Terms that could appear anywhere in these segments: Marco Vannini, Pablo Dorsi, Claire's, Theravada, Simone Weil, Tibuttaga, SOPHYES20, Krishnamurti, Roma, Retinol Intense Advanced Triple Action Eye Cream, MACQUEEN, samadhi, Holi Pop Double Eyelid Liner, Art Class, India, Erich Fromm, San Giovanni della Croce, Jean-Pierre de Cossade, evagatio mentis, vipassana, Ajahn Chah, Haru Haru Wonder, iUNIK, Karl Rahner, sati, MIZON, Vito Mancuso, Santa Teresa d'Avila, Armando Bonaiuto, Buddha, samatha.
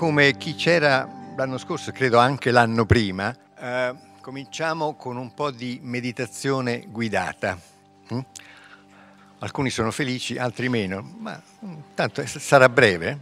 come chi c'era l'anno scorso, credo anche l'anno prima, cominciamo con un po' di meditazione guidata. Alcuni sono felici, altri meno, ma tanto sarà breve.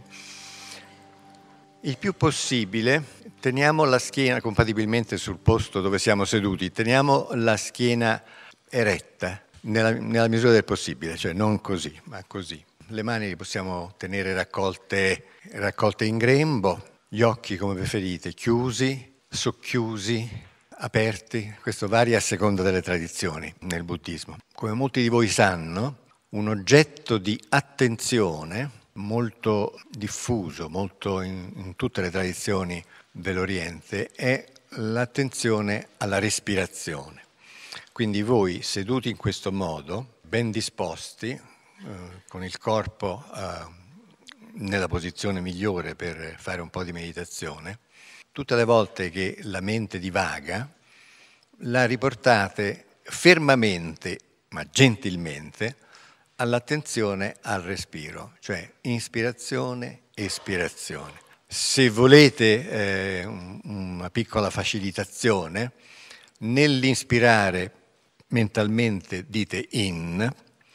Il più possibile teniamo la schiena, compatibilmente sul posto dove siamo seduti, teniamo la schiena eretta nella misura del possibile, cioè non così, ma così. Le mani le possiamo tenere raccolte in grembo, gli occhi come preferite, chiusi, socchiusi, aperti. Questo varia a seconda delle tradizioni nel buddismo. Come molti di voi sanno, un oggetto di attenzione molto diffuso, molto in tutte le tradizioni dell'Oriente, è l'attenzione alla respirazione. Quindi voi seduti in questo modo, ben disposti, con il corpo nella posizione migliore per fare un po' di meditazione, tutte le volte che la mente divaga, la riportate fermamente, ma gentilmente, all'attenzione al respiro, cioè inspirazione, espirazione. Se volete una piccola facilitazione, nell'inspirare mentalmente dite in,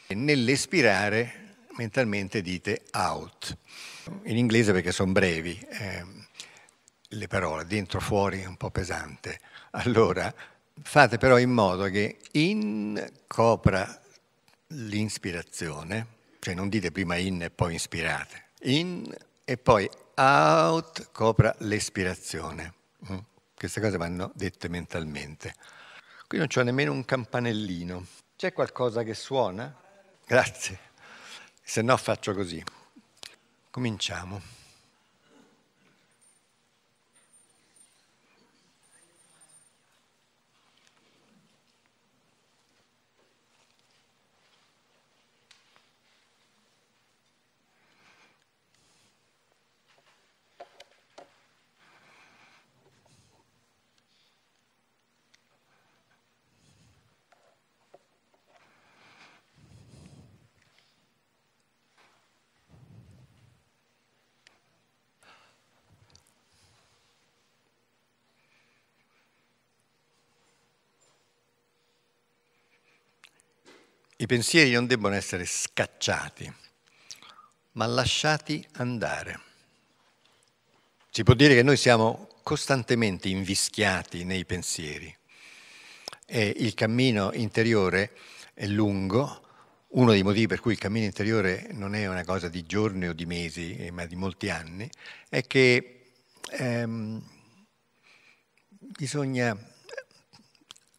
e nell'espirare mentalmente dite out. In inglese perché sono brevi, le parole, dentro fuori è un po' pesante. Allora fate però in modo che in copra l'inspirazione, cioè non dite prima in e poi inspirate, in e poi out copra l'espirazione. Queste cose vanno dette mentalmente. Qui non c'è nemmeno un campanellino. C'è qualcosa che suona? Grazie. Se no faccio così. Cominciamo. I pensieri non debbono essere scacciati, ma lasciati andare. Si può dire che noi siamo costantemente invischiati nei pensieri e il cammino interiore è lungo. Uno dei motivi per cui il cammino interiore non è una cosa di giorni o di mesi, ma di molti anni, è che bisogna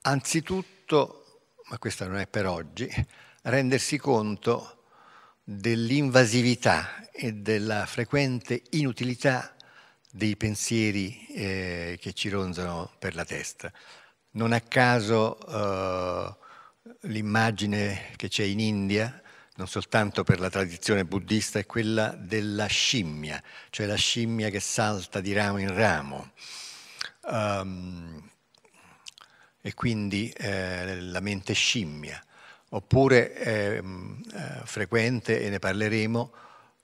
anzitutto, ma questa non è per oggi, rendersi conto dell'invasività e della frequente inutilità dei pensieri che ci ronzano per la testa. Non a caso l'immagine che c'è in India, non soltanto per la tradizione buddista, è quella della scimmia, cioè la scimmia che salta di ramo in ramo. E quindi la mente scimmia, oppure frequente, e ne parleremo,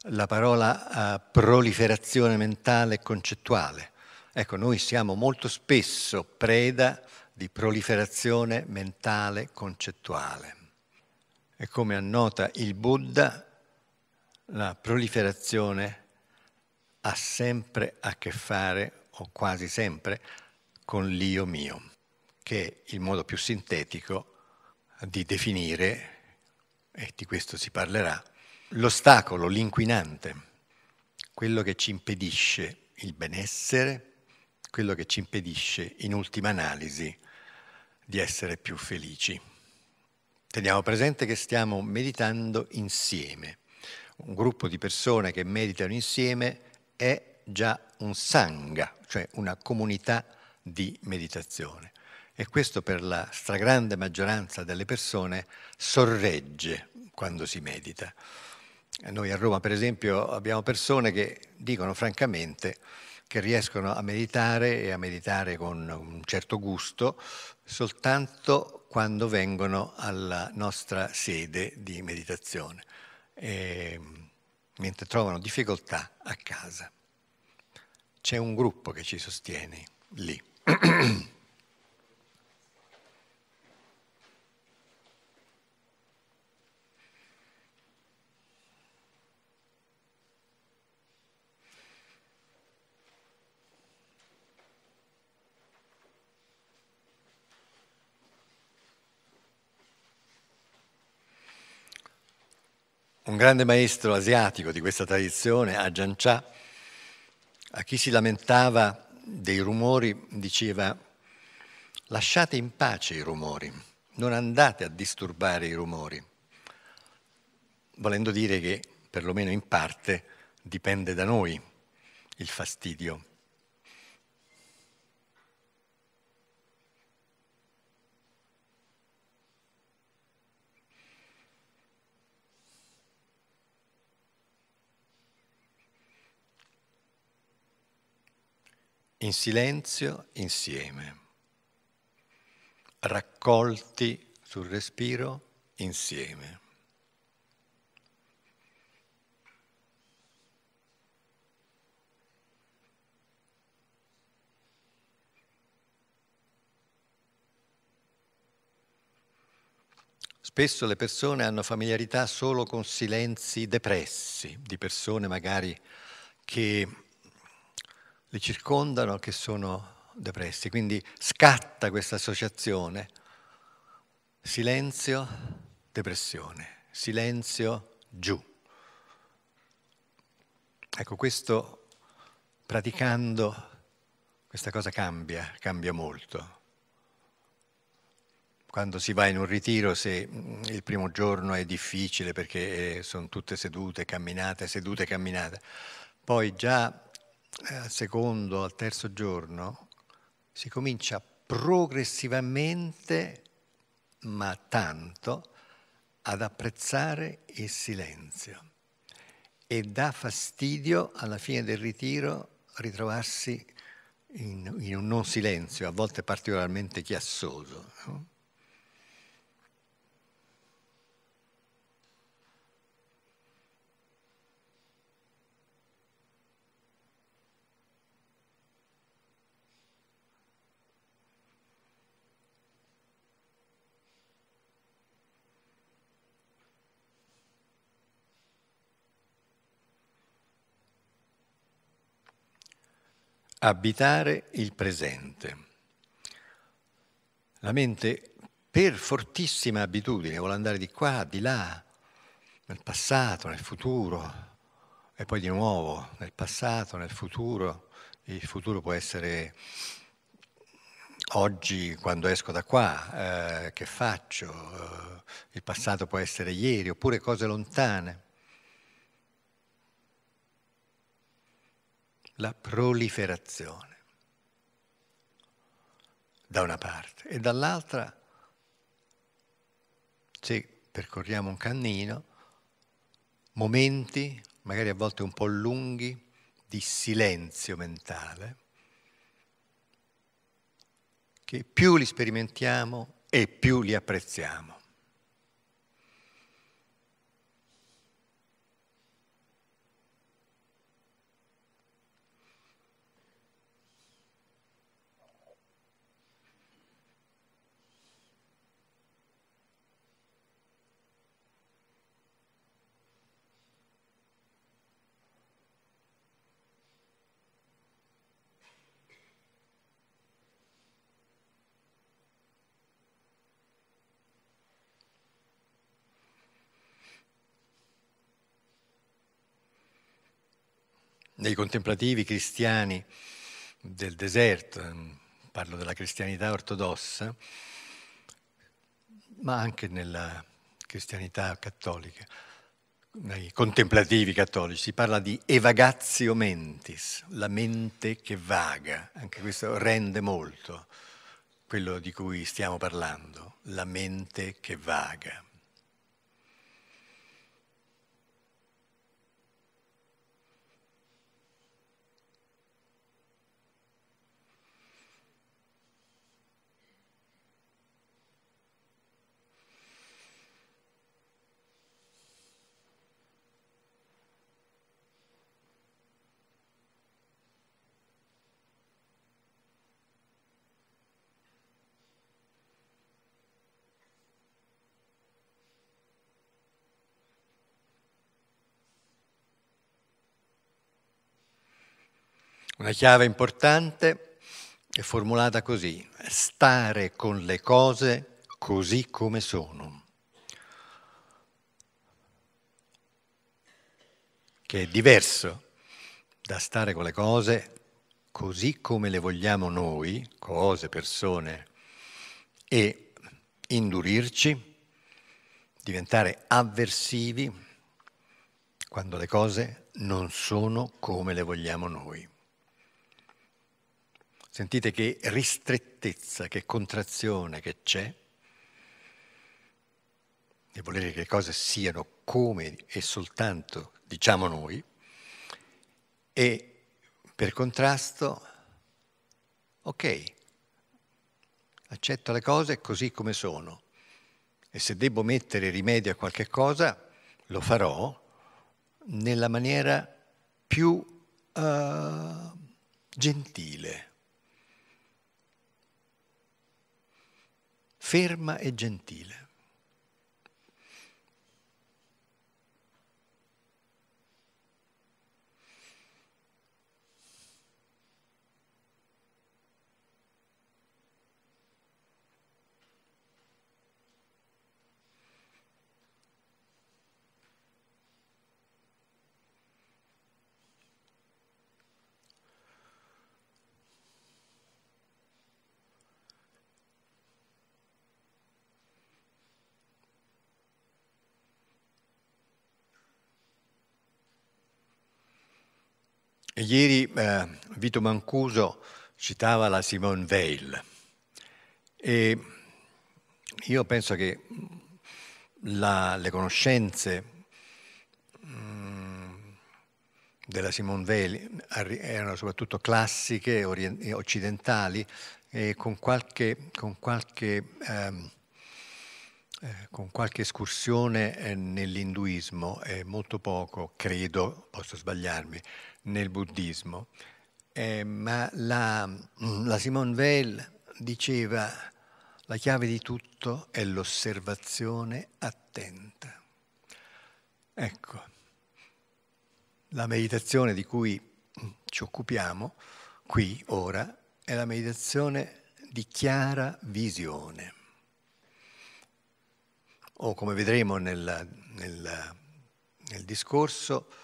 la parola proliferazione mentale e concettuale. Ecco, noi siamo molto spesso preda di proliferazione mentale concettuale. E come annota il Buddha, la proliferazione ha sempre a che fare, o quasi sempre, con l'io mio, che è il modo più sintetico di definire, e di questo si parlerà, l'ostacolo, l'inquinante, quello che ci impedisce il benessere, quello che ci impedisce, in ultima analisi, di essere più felici. Teniamo presente che stiamo meditando insieme. Un gruppo di persone che meditano insieme è già un sangha, cioè una comunità di meditazione. E questo per la stragrande maggioranza delle persone sorregge quando si medita. Noi a Roma, per esempio, abbiamo persone che dicono francamente che riescono a meditare con un certo gusto soltanto quando vengono alla nostra sede di meditazione, mentre trovano difficoltà a casa. c'è un gruppo che ci sostiene lì. Un grande maestro asiatico di questa tradizione, Ajahn Chah, a chi si lamentava dei rumori diceva: lasciate in pace i rumori, non andate a disturbare i rumori, volendo dire che, perlomeno in parte, dipende da noi il fastidio. In silenzio, insieme, raccolti sul respiro, insieme. Spesso le persone hanno familiarità solo con silenzi depressi, di persone magari che li circondano, che sono depressi. Quindi scatta questa associazione: silenzio, depressione, silenzio, giù. Ecco, questo, praticando, questa cosa cambia, cambia molto. Quando si va in un ritiro, se il primo giorno è difficile perché sono tutte sedute, camminate, poi già al secondo, al terzo giorno si comincia progressivamente, ma tanto, ad apprezzare il silenzio, e dà fastidio alla fine del ritiro ritrovarsi in un non silenzio, a volte particolarmente chiassoso, no? Abitare il presente. La mente, per fortissima abitudine, vuole andare di qua, di là, nel passato, nel futuro, e poi di nuovo nel passato, nel futuro. Il futuro può essere oggi, quando esco da qua, che faccio? Il passato può essere ieri, oppure cose lontane. La proliferazione, da una parte, e dall'altra, se percorriamo un cammino, momenti, magari a volte un po' lunghi, di silenzio mentale, che più li sperimentiamo e più li apprezziamo. Nei contemplativi cristiani del deserto, parlo della cristianità ortodossa, ma anche nella cristianità cattolica, nei contemplativi cattolici si parla di evagatio mentis, la mente che vaga. Anche questo rende molto quello di cui stiamo parlando, la mente che vaga. Una chiave importante è formulata così: stare con le cose così come sono, che è diverso da stare con le cose così come le vogliamo noi, cose, persone, e indurirci, diventare avversivi quando le cose non sono come le vogliamo noi. Sentite che ristrettezza, che contrazione che c'è nel volere che le cose siano come e soltanto diciamo noi, e per contrasto, ok, accetto le cose così come sono, e se devo mettere rimedio a qualche cosa lo farò nella maniera più gentile, ferma e gentile. Ieri Vito Mancuso citava la Simone Weil, e io penso che le conoscenze della Simone Weil erano soprattutto classiche, occidentali, e con qualche escursione nell'induismo, e molto poco, credo, posso sbagliarmi, nel buddismo, ma la Simone Weil diceva: la chiave di tutto è l'osservazione attenta. Ecco, la meditazione di cui ci occupiamo qui, ora, è la meditazione di chiara visione, o come vedremo nel discorso,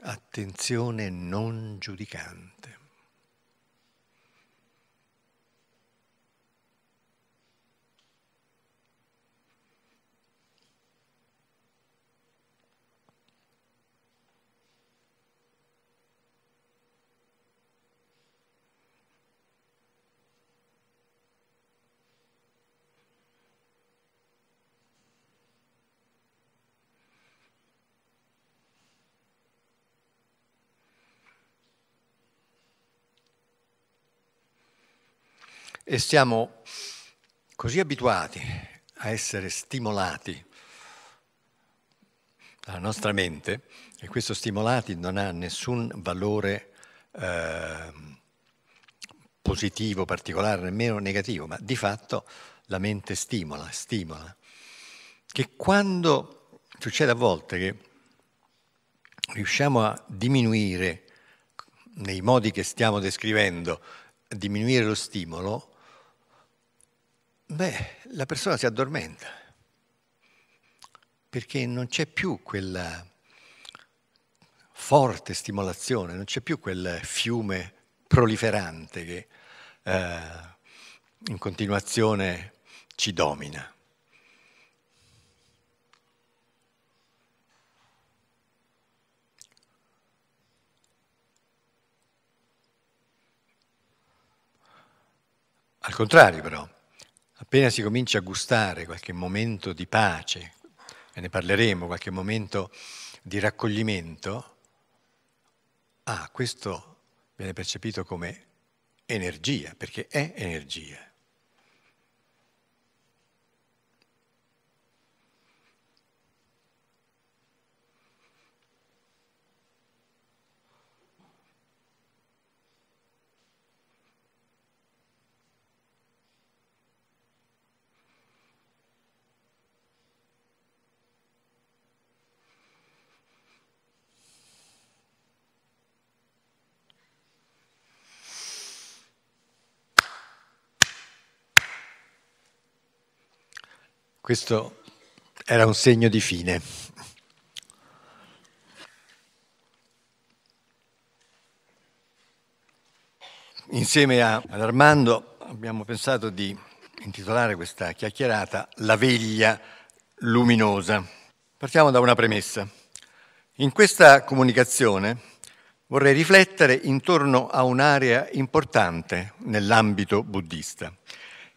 attenzione non giudicante. E siamo così abituati a essere stimolati dalla nostra mente, e questo stimolati non ha nessun valore positivo, particolare, nemmeno negativo, ma di fatto la mente stimola, che quando succede a volte che riusciamo a diminuire, nei modi che stiamo descrivendo, a diminuire lo stimolo, la persona si addormenta, perché non c'è più quella forte stimolazione, non c'è più quel fiume proliferante che in continuazione ci domina. Al contrario, però, appena si comincia a gustare qualche momento di pace, e ne parleremo, qualche momento di raccoglimento, questo viene percepito come energia, perché è energia. Questo era un segno di fine. Insieme ad Armando abbiamo pensato di intitolare questa chiacchierata La veglia luminosa. Partiamo da una premessa. In questa comunicazione vorrei riflettere intorno a un'area importante nell'ambito buddista,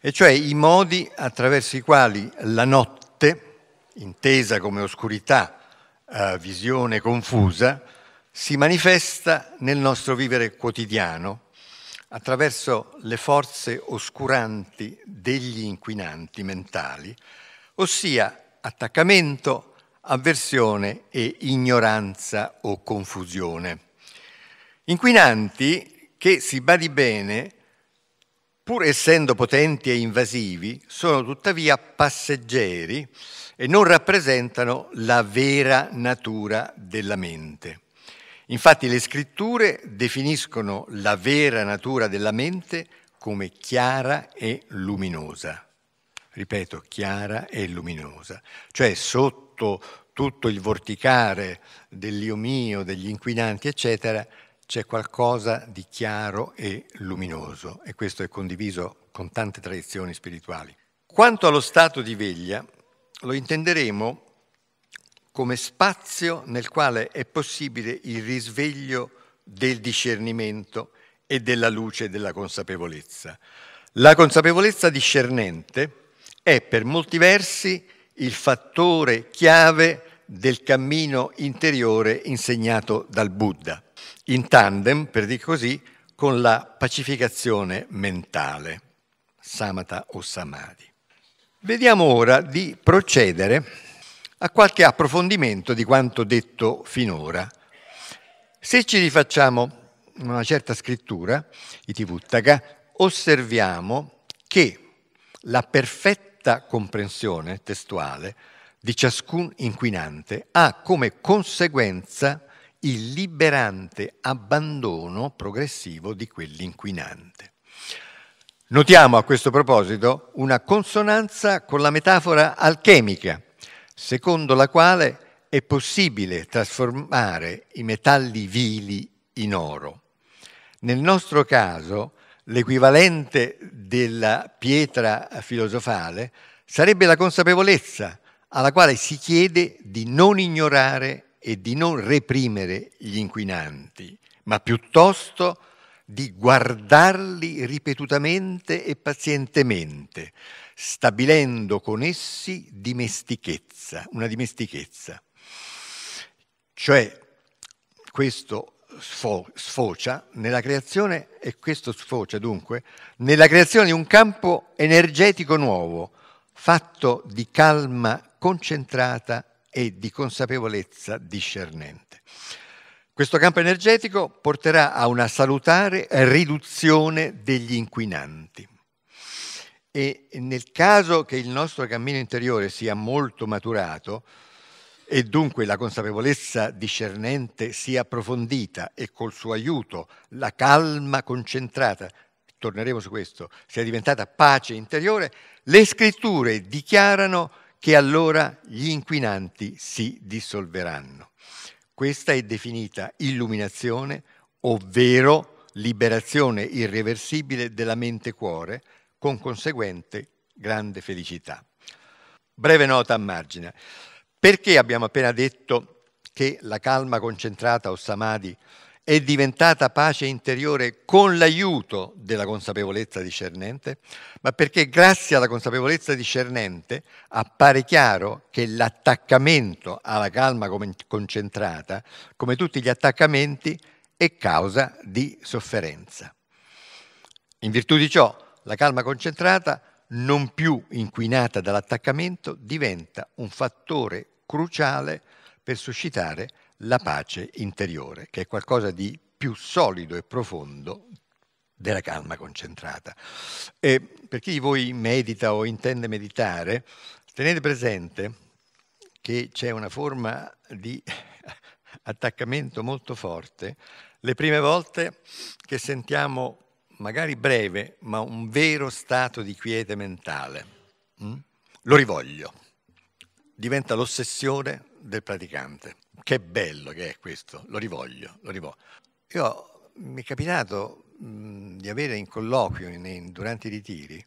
e cioè i modi attraverso i quali la notte, intesa come oscurità, visione confusa, si manifesta nel nostro vivere quotidiano attraverso le forze oscuranti degli inquinanti mentali, ossia attaccamento, avversione e ignoranza o confusione. Inquinanti che, si badi bene, pur essendo potenti e invasivi, sono tuttavia passeggeri e non rappresentano la vera natura della mente. Infatti le scritture definiscono la vera natura della mente come chiara e luminosa. Ripeto, chiara e luminosa. Cioè sotto tutto il vorticare dell'io mio, degli inquinanti, eccetera, c'è qualcosa di chiaro e luminoso, e questo è condiviso con tante tradizioni spirituali. Quanto allo stato di veglia, lo intenderemo come spazio nel quale è possibile il risveglio del discernimento e della luce della consapevolezza. La consapevolezza discernente è per molti versi il fattore chiave del cammino interiore insegnato dal Buddha, in tandem, per dir così, con la pacificazione mentale, samatha o samadhi. Vediamo ora di procedere a qualche approfondimento di quanto detto finora. Se ci rifacciamo una certa scrittura, i Tibuttaga, osserviamo che la perfetta comprensione testuale di ciascun inquinante ha come conseguenza il liberante abbandono progressivo di quell'inquinante. Notiamo a questo proposito una consonanza con la metafora alchemica, secondo la quale è possibile trasformare i metalli vili in oro. Nel nostro caso, l'equivalente della pietra filosofale sarebbe la consapevolezza, alla quale si chiede di non ignorare e di non reprimere gli inquinanti, ma piuttosto di guardarli ripetutamente e pazientemente, stabilendo con essi dimestichezza, una dimestichezza. Cioè, questo sfocia nella creazione, e questo sfocia dunque nella creazione di un campo energetico nuovo, fatto di calma concentrata e di consapevolezza discernente. Questo campo energetico porterà a una salutare riduzione degli inquinanti. E nel caso che il nostro cammino interiore sia molto maturato e dunque la consapevolezza discernente sia approfondita e col suo aiuto la calma concentrata, torneremo su questo, sia diventata pace interiore, le scritture dichiarano che allora gli inquinanti si dissolveranno. Questa è definita illuminazione, ovvero liberazione irreversibile della mente-cuore, con conseguente grande felicità. Breve nota a margine. Perché abbiamo appena detto che la calma concentrata o samadhi è diventata pace interiore con l'aiuto della consapevolezza discernente, ma perché grazie alla consapevolezza discernente appare chiaro che l'attaccamento alla calma concentrata, come tutti gli attaccamenti, è causa di sofferenza. In virtù di ciò, la calma concentrata, non più inquinata dall'attaccamento, diventa un fattore cruciale per suscitare la pace interiore, che è qualcosa di più solido e profondo della calma concentrata. E per chi di voi medita o intende meditare, tenete presente che c'è una forma di attaccamento molto forte. Le prime volte che sentiamo, magari breve, ma un vero stato di quiete mentale, Lo rivoglio. Diventa l'ossessione del praticante. Che bello che è questo. Lo rivoglio, lo rivoglio. Io mi è capitato di avere in colloquio durante i ritiri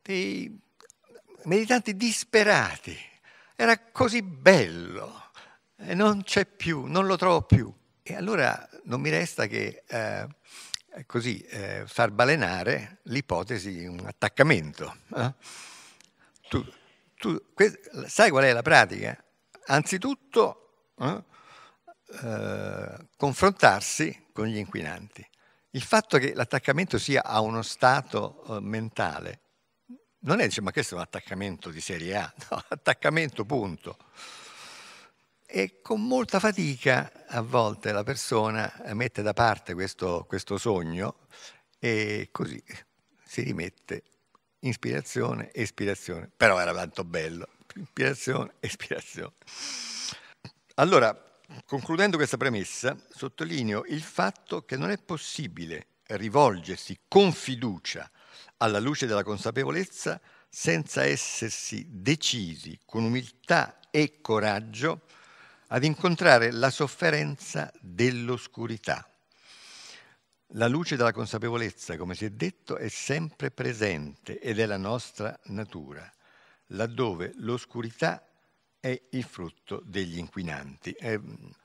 dei meditanti disperati. Era così bello e non c'è più, non lo trovo più. E allora non mi resta che far balenare l'ipotesi di un attaccamento. Sai qual è la pratica? Anzitutto confrontarsi con gli inquinanti. Il fatto che l'attaccamento sia a uno stato mentale non è, dice, ma questo è un attaccamento di serie A, no, attaccamento punto. E con molta fatica a volte la persona mette da parte questo sogno e così si rimette inspirazione, espirazione. Però era tanto bello, inspirazione, espirazione. Allora, concludendo questa premessa, sottolineo il fatto che non è possibile rivolgersi con fiducia alla luce della consapevolezza senza essersi decisi con umiltà e coraggio ad incontrare la sofferenza dell'oscurità. La luce della consapevolezza, come si è detto, è sempre presente ed è la nostra natura, laddove l'oscurità è il frutto degli inquinanti.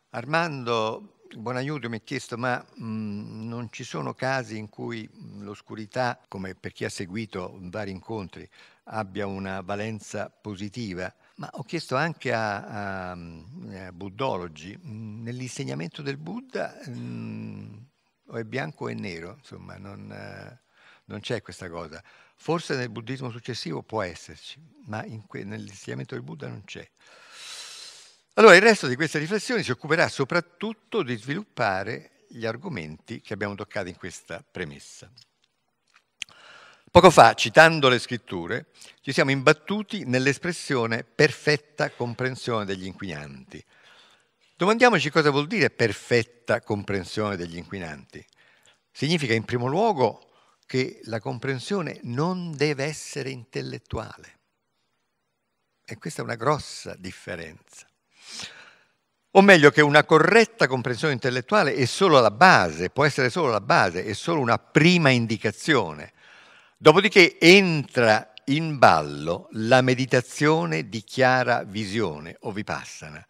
Armando Bonaiuto mi ha chiesto, ma non ci sono casi in cui l'oscurità, come per chi ha seguito vari incontri, abbia una valenza positiva? Ma ho chiesto anche a buddologi, nell'insegnamento del Buddha o è bianco e nero, insomma, non c'è questa cosa. Forse nel buddismo successivo può esserci, ma nell'insegnamento del Buddha non c'è. Allora, il resto di queste riflessioni si occuperà soprattutto di sviluppare gli argomenti che abbiamo toccato in questa premessa. Poco fa, citando le scritture, ci siamo imbattuti nell'espressione perfetta comprensione degli inquinanti. Domandiamoci cosa vuol dire perfetta comprensione degli inquinanti. Significa in primo luogo che la comprensione non deve essere intellettuale. E questa è una grossa differenza. O meglio, che una corretta comprensione intellettuale è solo la base, può essere solo la base, è solo una prima indicazione. Dopodiché entra in ballo la meditazione di chiara visione o vipassana,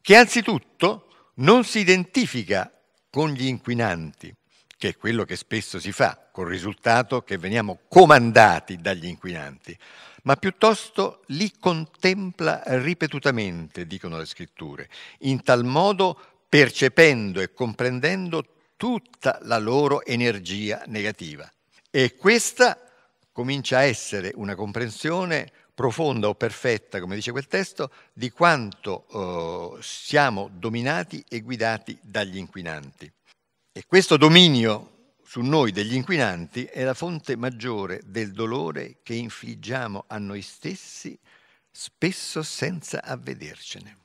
che anzitutto non si identifica con gli inquinanti, che è quello che spesso si fa, col risultato che veniamo comandati dagli inquinanti, ma piuttosto li contempla ripetutamente, dicono le scritture, in tal modo percependo e comprendendo tutta la loro energia negativa. E questa comincia a essere una comprensione profonda o perfetta, come dice quel testo, di quanto siamo dominati e guidati dagli inquinanti. E questo dominio su noi degli inquinanti è la fonte maggiore del dolore che infliggiamo a noi stessi, spesso senza avvedercene.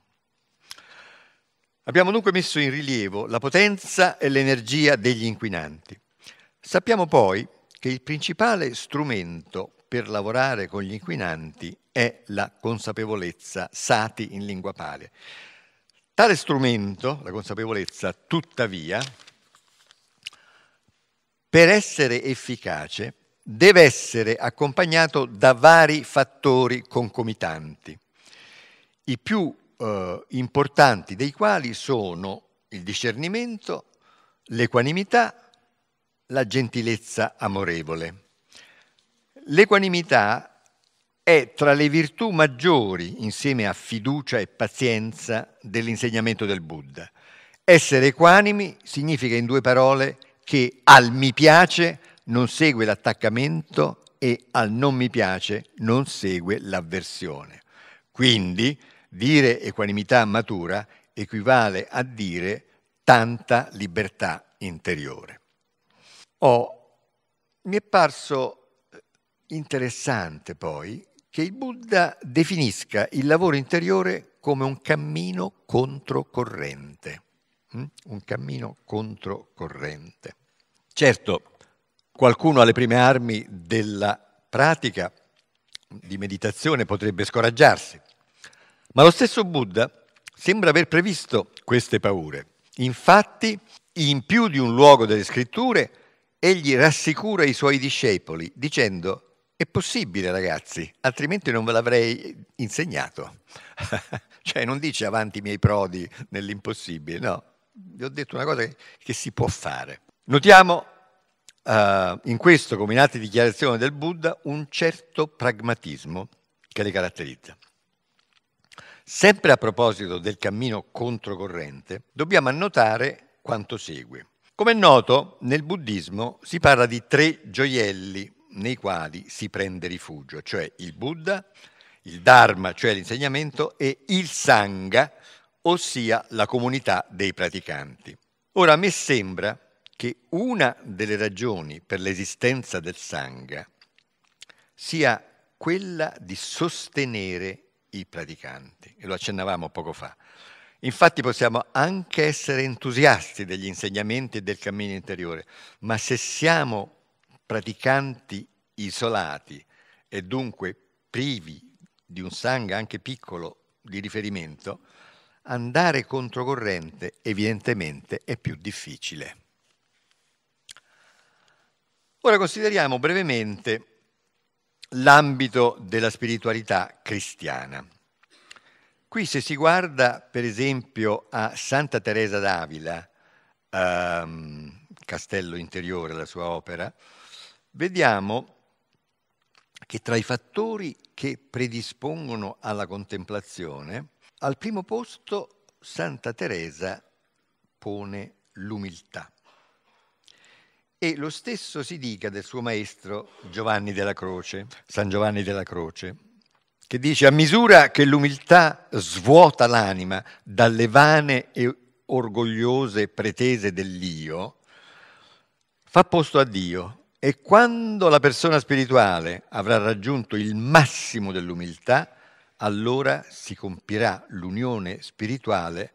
Abbiamo dunque messo in rilievo la potenza e l'energia degli inquinanti. Sappiamo poi che il principale strumento per lavorare con gli inquinanti è la consapevolezza, sati in lingua pali. Tale strumento, la consapevolezza, tuttavia, per essere efficace, deve essere accompagnato da vari fattori concomitanti, i più importanti dei quali sono il discernimento, l'equanimità, la gentilezza amorevole. L'equanimità è tra le virtù maggiori, insieme a fiducia e pazienza, dell'insegnamento del Buddha. Essere equanimi significa, in due parole, che al mi piace non segue l'attaccamento e al non mi piace non segue l'avversione. Quindi, dire equanimità matura equivale a dire tanta libertà interiore. Mi è parso interessante poi che il Buddha definisca il lavoro interiore come un cammino controcorrente. Un cammino controcorrente. Certo, qualcuno alle prime armi della pratica di meditazione potrebbe scoraggiarsi. Ma lo stesso Buddha sembra aver previsto queste paure. Infatti, in più di un luogo delle scritture, egli rassicura i suoi discepoli dicendo: è possibile, ragazzi, altrimenti non ve l'avrei insegnato. Cioè non dice avanti i miei prodi nell'impossibile, no. Vi ho detto una cosa che si può fare. Notiamo in questo, come in altre dichiarazioni del Buddha, un certo pragmatismo che le caratterizza. Sempre a proposito del cammino controcorrente, dobbiamo annotare quanto segue. Come è noto, nel buddismo si parla di tre gioielli nei quali si prende rifugio, cioè il Buddha, il Dharma, cioè l'insegnamento, e il Sangha, ossia la comunità dei praticanti. Ora, a me sembra che una delle ragioni per l'esistenza del Sangha sia quella di sostenere i praticanti, e lo accennavamo poco fa. Infatti possiamo anche essere entusiasti degli insegnamenti e del cammino interiore, ma se siamo praticanti isolati e dunque privi di un sangha anche piccolo di riferimento, andare controcorrente evidentemente è più difficile. Ora consideriamo brevemente l'ambito della spiritualità cristiana. Qui, se si guarda per esempio a Santa Teresa d'Avila, Castello Interiore, la sua opera, vediamo che tra i fattori che predispongono alla contemplazione, al primo posto Santa Teresa pone l'umiltà. E lo stesso si dica del suo maestro Giovanni della Croce, San Giovanni della Croce, che dice: a misura che l'umiltà svuota l'anima dalle vane e orgogliose pretese dell'io, fa posto a Dio. E quando la persona spirituale avrà raggiunto il massimo dell'umiltà, allora si compirà l'unione spirituale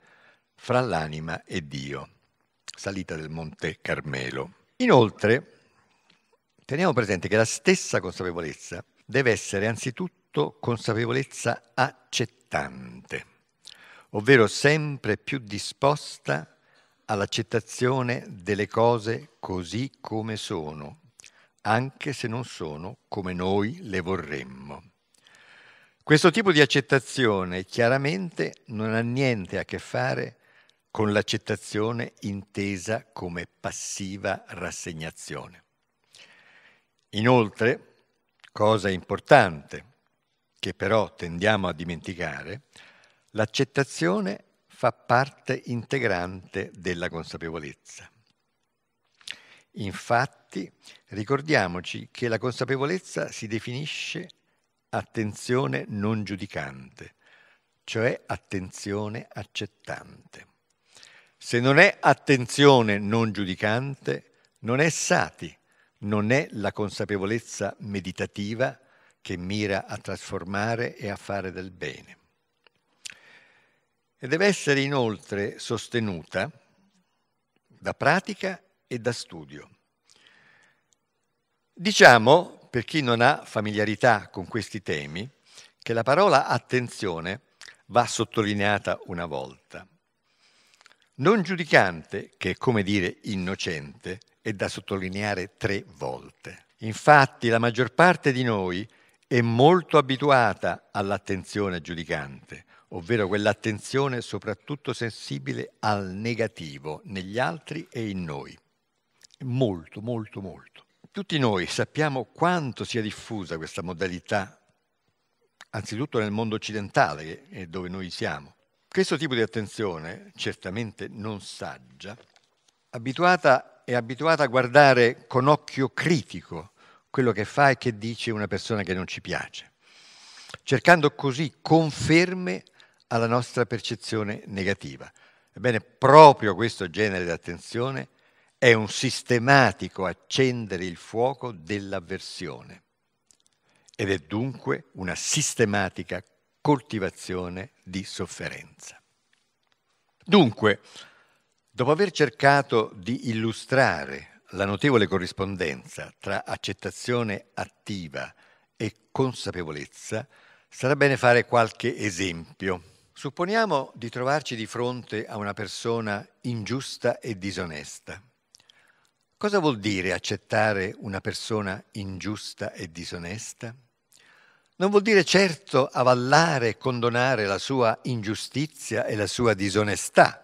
fra l'anima e Dio. Salita del Monte Carmelo. Inoltre, teniamo presente che la stessa consapevolezza deve essere anzitutto consapevolezza accettante, ovvero sempre più disposta all'accettazione delle cose così come sono, anche se non sono come noi le vorremmo. Questo tipo di accettazione chiaramente non ha niente a che fare con l'accettazione intesa come passiva rassegnazione. Inoltre, cosa importante che però tendiamo a dimenticare, l'accettazione fa parte integrante della consapevolezza. Infatti, ricordiamoci che la consapevolezza si definisce attenzione non giudicante, cioè attenzione accettante. Se non è attenzione non giudicante, non è sati, non è la consapevolezza meditativa che mira a trasformare e a fare del bene. E deve essere inoltre sostenuta da pratica e da studio. Diciamo, per chi non ha familiarità con questi temi, che la parola attenzione va sottolineata una volta. Non giudicante, che è come dire innocente, è da sottolineare 3 volte. Infatti la maggior parte di noi è molto abituata all'attenzione giudicante, ovvero quell'attenzione soprattutto sensibile al negativo negli altri e in noi. Molto, molto, molto. Tutti noi sappiamo quanto sia diffusa questa modalità, anzitutto nel mondo occidentale, che è dove noi siamo. Questo tipo di attenzione, certamente non saggia, è abituata a guardare con occhio critico quello che fa e che dice una persona che non ci piace, cercando così conferme alla nostra percezione negativa. Ebbene, proprio questo genere di attenzione è un sistematico accendere il fuoco dell'avversione ed è dunque una sistematica coltivazione di sofferenza. Dunque, dopo aver cercato di illustrare la notevole corrispondenza tra accettazione attiva e consapevolezza, sarà bene fare qualche esempio. Supponiamo di trovarci di fronte a una persona ingiusta e disonesta. Cosa vuol dire accettare una persona ingiusta e disonesta? Non vuol dire certo avallare e condonare la sua ingiustizia e la sua disonestà.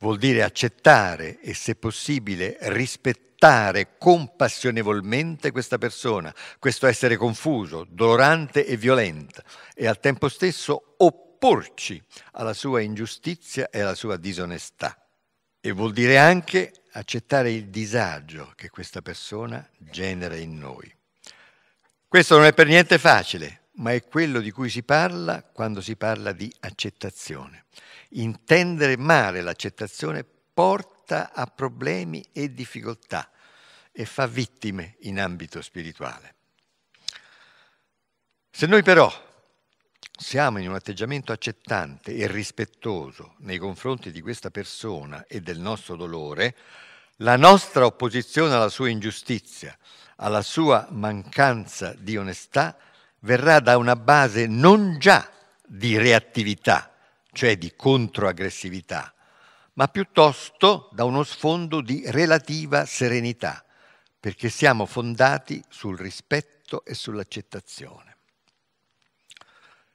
Vuol dire accettare e, se possibile, rispettare compassionevolmente questa persona, questo essere confuso, dolorante e violento, e al tempo stesso opporci alla sua ingiustizia e alla sua disonestà. E vuol dire anche accettare il disagio che questa persona genera in noi. Questo non è per niente facile, ma è quello di cui si parla quando si parla di accettazione. Intendere male l'accettazione porta a problemi e difficoltà e fa vittime in ambito spirituale. Se noi però siamo in un atteggiamento accettante e rispettoso nei confronti di questa persona e del nostro dolore, la nostra opposizione alla sua ingiustizia, alla sua mancanza di onestà, verrà da una base non già di reattività, cioè di controaggressività, ma piuttosto da uno sfondo di relativa serenità, perché siamo fondati sul rispetto e sull'accettazione.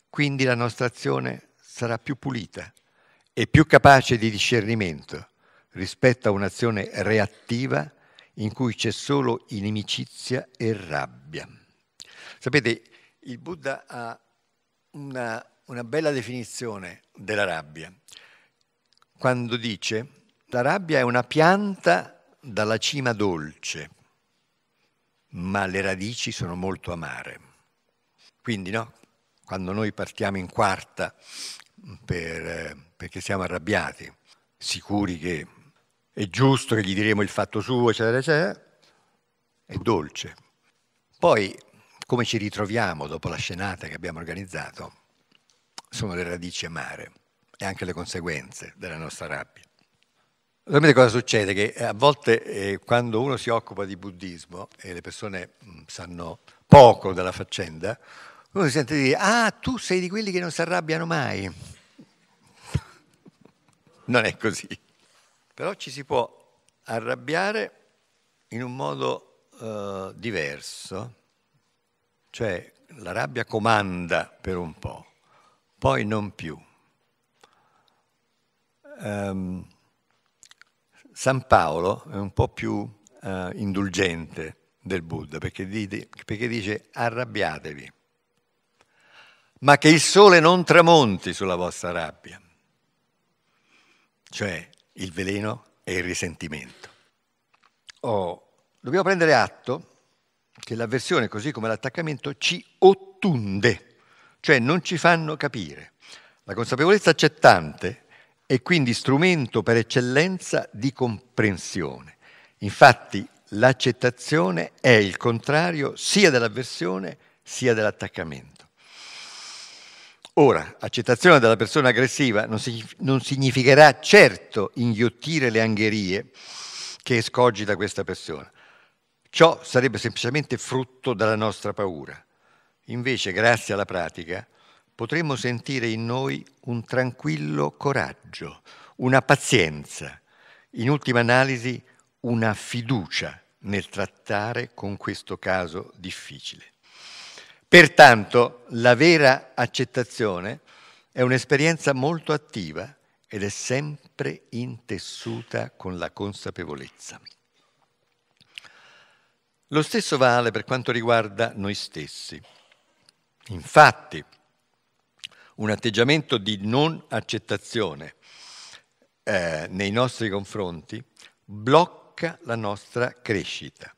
Quindi la nostra azione sarà più pulita e più capace di discernimento rispetto a un'azione reattiva in cui c'è solo inimicizia e rabbia. Sapete, il Buddha ha una bella definizione della rabbia, quando dice: la rabbia è una pianta dalla cima dolce, ma le radici sono molto amare. Quindi, no? Quando noi partiamo in quarta perché siamo arrabbiati, sicuri che è giusto, che gli diremo il fatto suo, eccetera, eccetera, è dolce. Poi, come ci ritroviamo dopo la scenata che abbiamo organizzato, sono le radici amare e anche le conseguenze della nostra rabbia. Sapete cosa succede? Che a volte quando uno si occupa di buddismo e le persone sanno poco della faccenda, uno si sente dire: ah, tu sei di quelli che non si arrabbiano mai. Non è così. Però ci si può arrabbiare in un modo diverso, cioè la rabbia comanda per un po', poi non più. San Paolo è un po' più indulgente del Buddha, perché dice: arrabbiatevi, ma che il sole non tramonti sulla vostra rabbia, cioè il veleno e il risentimento. Dobbiamo prendere atto che l'avversione, così come l'attaccamento, ci ottunde, cioè non ci fanno capire. La consapevolezza accettante è quindi strumento per eccellenza di comprensione. Infatti l'accettazione è il contrario sia dell'avversione sia dell'attaccamento. Ora, accettazione della persona aggressiva non significherà certo inghiottire le angherie che escogita questa persona. Ciò sarebbe semplicemente frutto della nostra paura. Invece, grazie alla pratica, potremmo sentire in noi un tranquillo coraggio, una pazienza, in ultima analisi una fiducia nel trattare con questo caso difficile. Pertanto, la vera accettazione è un'esperienza molto attiva ed è sempre intessuta con la consapevolezza. Lo stesso vale per quanto riguarda noi stessi. Infatti, un atteggiamento di non accettazione nei nostri confronti blocca la nostra crescita.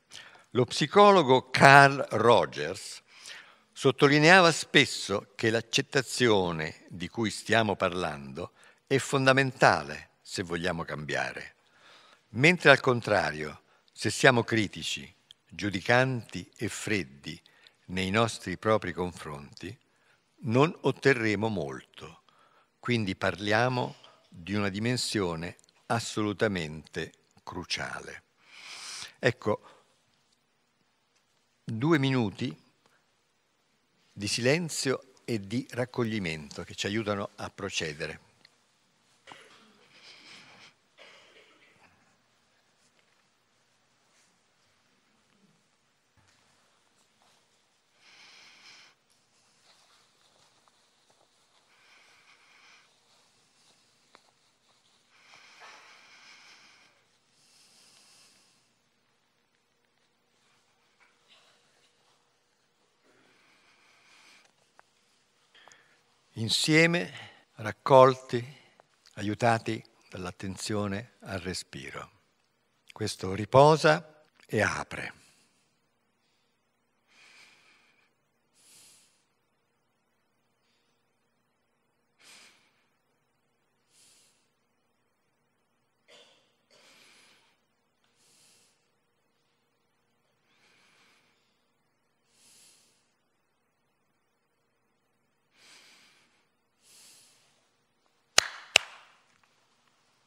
Lo psicologo Carl Rogers sottolineava spesso che l'accettazione di cui stiamo parlando è fondamentale se vogliamo cambiare, mentre al contrario, se siamo critici, giudicanti e freddi nei nostri propri confronti, non otterremo molto. Quindi parliamo di una dimensione assolutamente cruciale. Ecco, 2 minuti di silenzio e di raccoglimento che ci aiutano a procedere. Insieme, raccolti, aiutati dall'attenzione al respiro. Questo riposa e apre.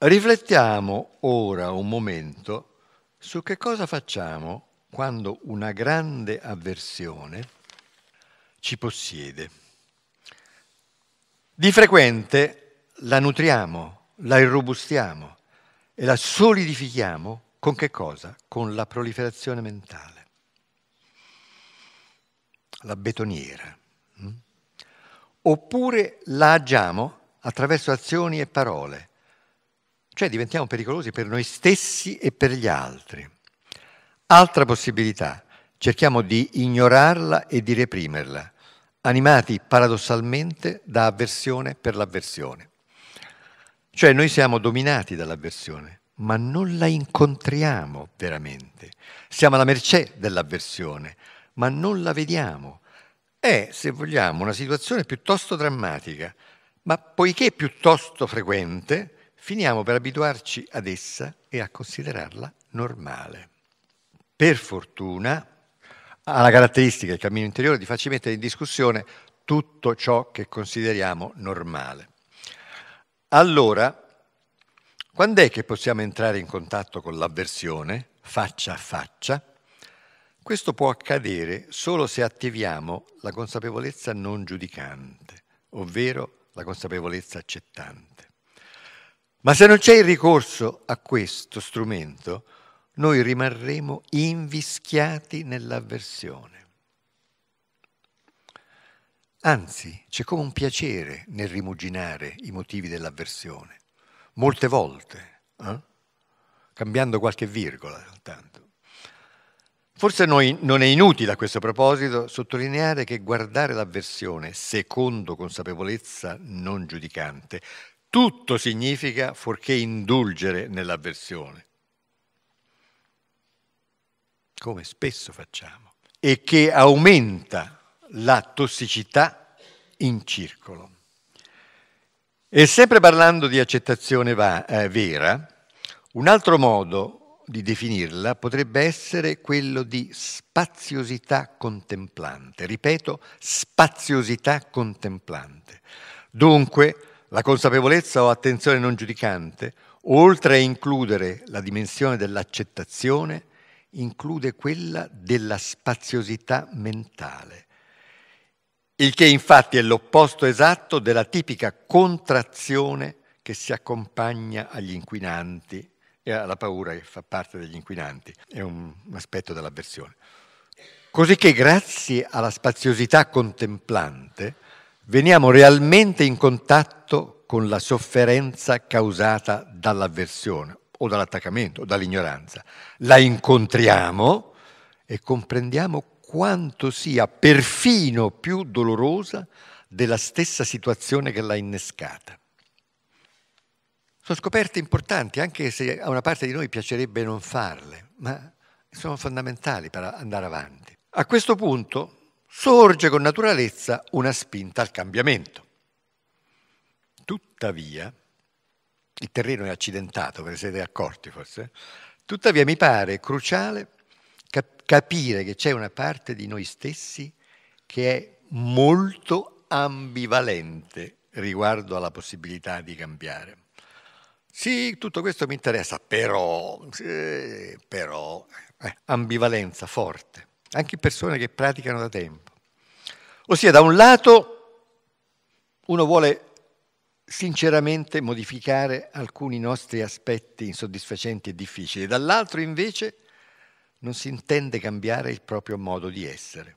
Riflettiamo ora un momento su che cosa facciamo quando una grande avversione ci possiede. Di frequente la nutriamo, la irrobustiamo e la solidifichiamo con che cosa? Con la proliferazione mentale. La betoniera. Oppure la agiamo attraverso azioni e parole. Cioè diventiamo pericolosi per noi stessi e per gli altri. Altra possibilità, cerchiamo di ignorarla e di reprimerla, animati paradossalmente da avversione per l'avversione. Cioè noi siamo dominati dall'avversione, ma non la incontriamo veramente. Siamo alla mercé dell'avversione, ma non la vediamo. È, se vogliamo, una situazione piuttosto drammatica, ma poiché piuttosto frequente, finiamo per abituarci ad essa e a considerarla normale. Per fortuna ha la caratteristica, il cammino interiore, di farci mettere in discussione tutto ciò che consideriamo normale. Allora, quando è che possiamo entrare in contatto con l'avversione, faccia a faccia? Questo può accadere solo se attiviamo la consapevolezza non giudicante, ovvero la consapevolezza accettante. Ma se non c'è il ricorso a questo strumento, noi rimarremo invischiati nell'avversione. Anzi, c'è come un piacere nel rimuginare i motivi dell'avversione, molte volte, cambiando qualche virgola soltanto. Forse non è inutile a questo proposito sottolineare che guardare l'avversione secondo consapevolezza non giudicante tutto significa fuorché indulgere nell'avversione, come spesso facciamo, e che aumenta la tossicità in circolo. E sempre parlando di accettazione vera, un altro modo di definirla potrebbe essere quello di spaziosità contemplante. Ripeto, spaziosità contemplante. Dunque, la consapevolezza o attenzione non giudicante, oltre a includere la dimensione dell'accettazione, include quella della spaziosità mentale, il che infatti è l'opposto esatto della tipica contrazione che si accompagna agli inquinanti e alla paura che fa parte degli inquinanti, è un aspetto dell'avversione. Cosicché grazie alla spaziosità contemplante veniamo realmente in contatto con la sofferenza causata dall'avversione o dall'attaccamento o dall'ignoranza. La incontriamo e comprendiamo quanto sia perfino più dolorosa della stessa situazione che l'ha innescata. Sono scoperte importanti, anche se a una parte di noi piacerebbe non farle, ma sono fondamentali per andare avanti. A questo punto sorge con naturalezza una spinta al cambiamento. Tuttavia, il terreno è accidentato, ve ne siete accorti forse, tuttavia mi pare cruciale capire che c'è una parte di noi stessi che è molto ambivalente riguardo alla possibilità di cambiare. Sì, tutto questo mi interessa, però ambivalenza forte. Anche persone che praticano da tempo. Ossia, da un lato, uno vuole sinceramente modificare alcuni nostri aspetti insoddisfacenti e difficili, dall'altro invece non si intende cambiare il proprio modo di essere.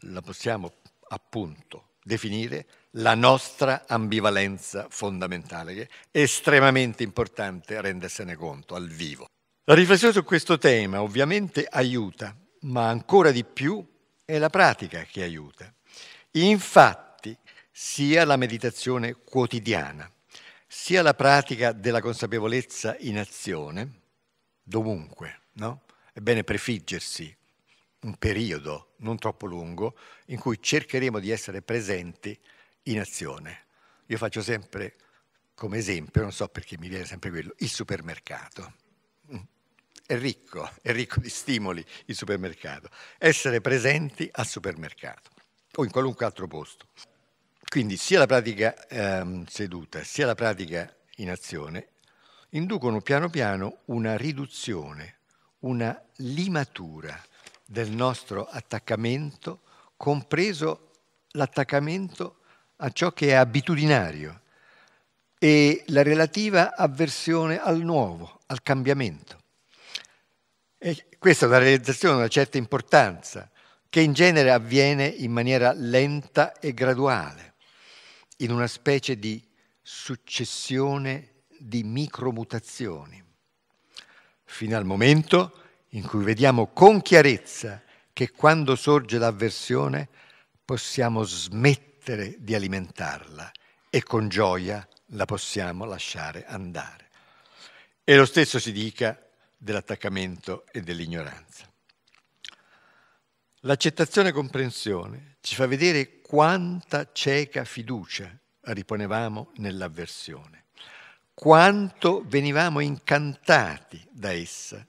La possiamo appunto definire la nostra ambivalenza fondamentale, che è estremamente importante rendersene conto al vivo. La riflessione su questo tema ovviamente aiuta, ma ancora di più è la pratica che aiuta. Infatti, sia la meditazione quotidiana, sia la pratica della consapevolezza in azione, dovunque, no? È bene prefiggersi un periodo non troppo lungo in cui cercheremo di essere presenti in azione. Io faccio sempre come esempio, non so perché mi viene sempre quello, il supermercato. È ricco di stimoli il supermercato. Essere presenti al supermercato o in qualunque altro posto. Quindi sia la pratica seduta sia la pratica in azione inducono piano piano una riduzione, una limatura del nostro attaccamento, compreso l'attaccamento a ciò che è abitudinario e la relativa avversione al nuovo, al cambiamento. E questa è una realizzazione di una certa importanza, che in genere avviene in maniera lenta e graduale, in una specie di successione di micromutazioni, fino al momento in cui vediamo con chiarezza che quando sorge l'avversione possiamo smettere di alimentarla e con gioia la possiamo lasciare andare. E lo stesso si dica dell'attaccamento e dell'ignoranza. L'accettazione e comprensione ci fa vedere quanta cieca fiducia riponevamo nell'avversione, quanto venivamo incantati da essa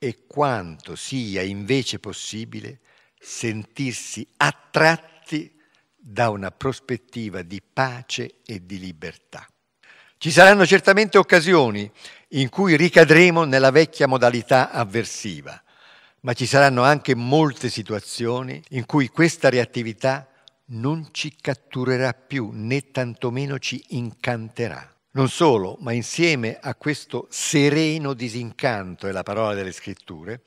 e quanto sia invece possibile sentirsi attratti da una prospettiva di pace e di libertà. Ci saranno certamente occasioni in cui ricadremo nella vecchia modalità avversiva, ma ci saranno anche molte situazioni in cui questa reattività non ci catturerà più, né tantomeno ci incanterà. Non solo, ma insieme a questo sereno disincanto, è la parola delle scritture,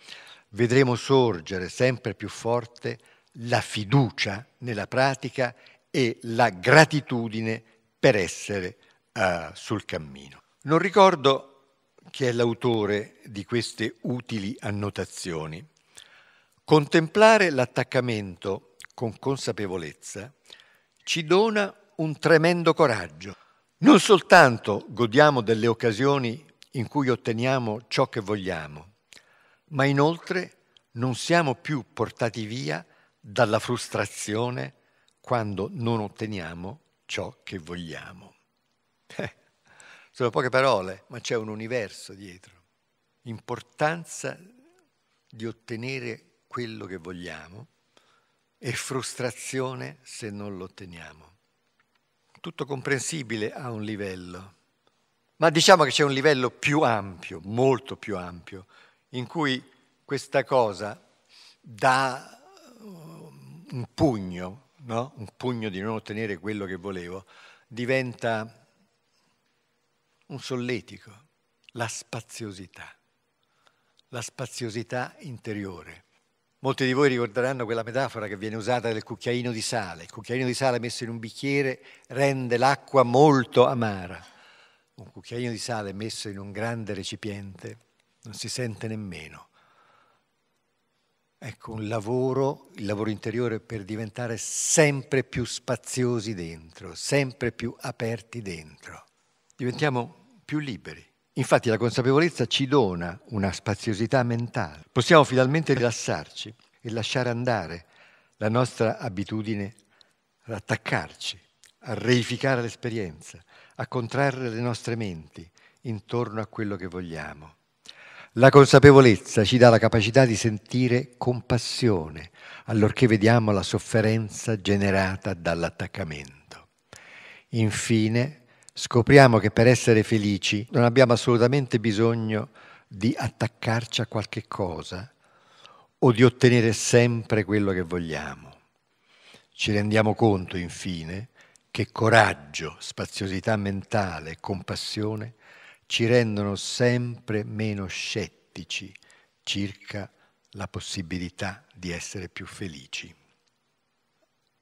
vedremo sorgere sempre più forte la fiducia nella pratica e la gratitudine per essere sul cammino. Non ricordo chi è l'autore di queste utili annotazioni. Contemplare l'attaccamento con consapevolezza ci dona un tremendo coraggio. Non soltanto godiamo delle occasioni in cui otteniamo ciò che vogliamo, ma inoltre non siamo più portati via dalla frustrazione quando non otteniamo ciò che vogliamo. Sono poche parole, ma c'è un universo dietro. Importanza di ottenere quello che vogliamo e frustrazione se non lo otteniamo. Tutto comprensibile a un livello, ma diciamo che c'è un livello più ampio, molto più ampio, in cui questa cosa dà un pugno, no? Un pugno di non ottenere quello che volevo, diventa un solletico, la spaziosità interiore. Molti di voi ricorderanno quella metafora che viene usata del cucchiaino di sale. Il cucchiaino di sale messo in un bicchiere rende l'acqua molto amara. Un cucchiaino di sale messo in un grande recipiente non si sente nemmeno. Ecco, un lavoro, il lavoro interiore per diventare sempre più spaziosi dentro, sempre più aperti dentro. Diventiamo più liberi. Infatti la consapevolezza ci dona una spaziosità mentale. Possiamo finalmente rilassarci e lasciare andare la nostra abitudine ad attaccarci, a reificare l'esperienza, a contrarre le nostre menti intorno a quello che vogliamo. La consapevolezza ci dà la capacità di sentire compassione allorché vediamo la sofferenza generata dall'attaccamento. Infine, scopriamo che per essere felici non abbiamo assolutamente bisogno di attaccarci a qualche cosa o di ottenere sempre quello che vogliamo. Ci rendiamo conto, infine, che coraggio, spaziosità mentale e compassione ci rendono sempre meno scettici circa la possibilità di essere più felici.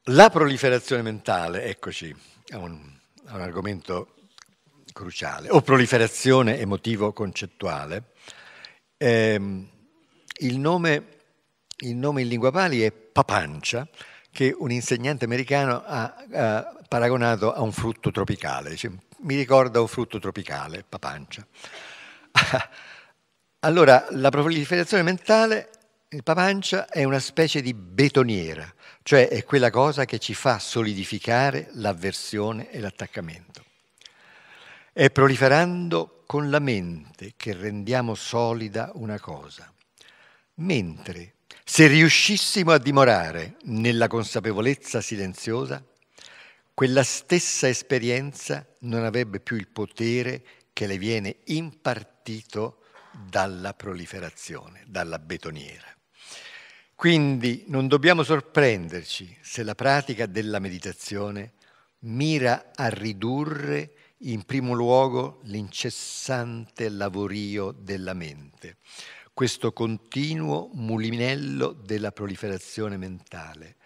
La proliferazione mentale, eccoci, è un argomento cruciale, o proliferazione emotivo-concettuale. Il nome in lingua pali è papancia, che un insegnante americano ha paragonato a un frutto tropicale. Dice, mi ricorda un frutto tropicale, papancia. Allora, la proliferazione mentale, il papancia, è una specie di betoniera, cioè è quella cosa che ci fa solidificare l'avversione e l'attaccamento. È proliferando con la mente che rendiamo solida una cosa, mentre se riuscissimo a dimorare nella consapevolezza silenziosa, quella stessa esperienza non avrebbe più il potere che le viene impartito dalla proliferazione, dalla betoniera. Quindi non dobbiamo sorprenderci se la pratica della meditazione mira a ridurre in primo luogo l'incessante lavorio della mente, questo continuo mulinello della proliferazione mentale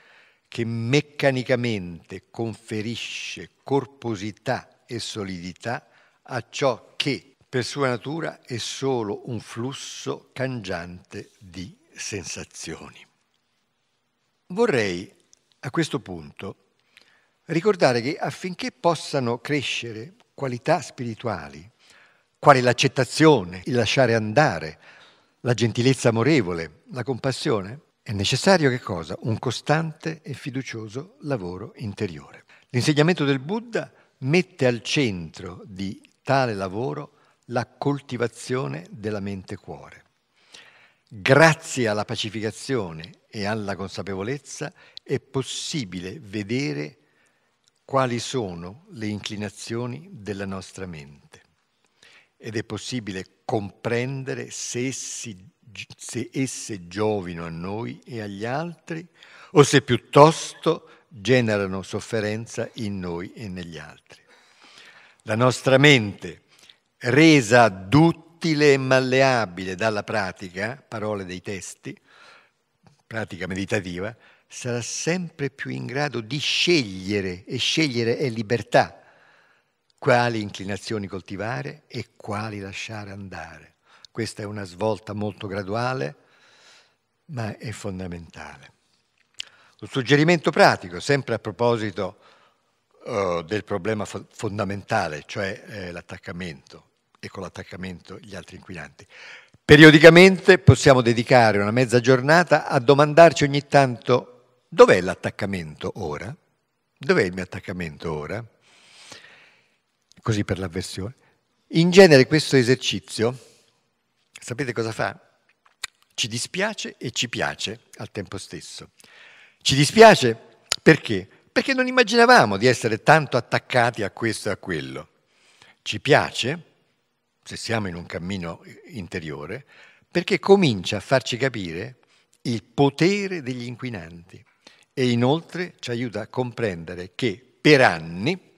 che meccanicamente conferisce corposità e solidità a ciò che per sua natura è solo un flusso cangiante di sensazioni. Vorrei a questo punto ricordare che affinché possano crescere qualità spirituali, quali l'accettazione, il lasciare andare, la gentilezza amorevole, la compassione, è necessario che cosa? Un costante e fiducioso lavoro interiore. L'insegnamento del Buddha mette al centro di tale lavoro la coltivazione della mente-cuore. Grazie alla pacificazione e alla consapevolezza è possibile vedere quali sono le inclinazioni della nostra mente. Ed è possibile comprendere se esse giovino a noi e agli altri o se piuttosto generano sofferenza in noi e negli altri. La nostra mente, resa duttile e malleabile dalla pratica, parole dei testi, pratica meditativa, sarà sempre più in grado di scegliere, e scegliere è libertà, quali inclinazioni coltivare e quali lasciare andare. Questa è una svolta molto graduale, ma è fondamentale. Un suggerimento pratico, sempre a proposito del problema fondamentale, cioè l'attaccamento, e con l'attaccamento gli altri inquinanti. Periodicamente possiamo dedicare una mezza giornata a domandarci ogni tanto: dov'è l'attaccamento ora? Dov'è il mio attaccamento ora? Così per l'avversione. In genere questo esercizio, sapete cosa fa? Ci dispiace e ci piace al tempo stesso. Ci dispiace perché? Perché non immaginavamo di essere tanto attaccati a questo e a quello. Ci piace, se siamo in un cammino interiore, perché comincia a farci capire il potere degli inquinanti e inoltre ci aiuta a comprendere che per anni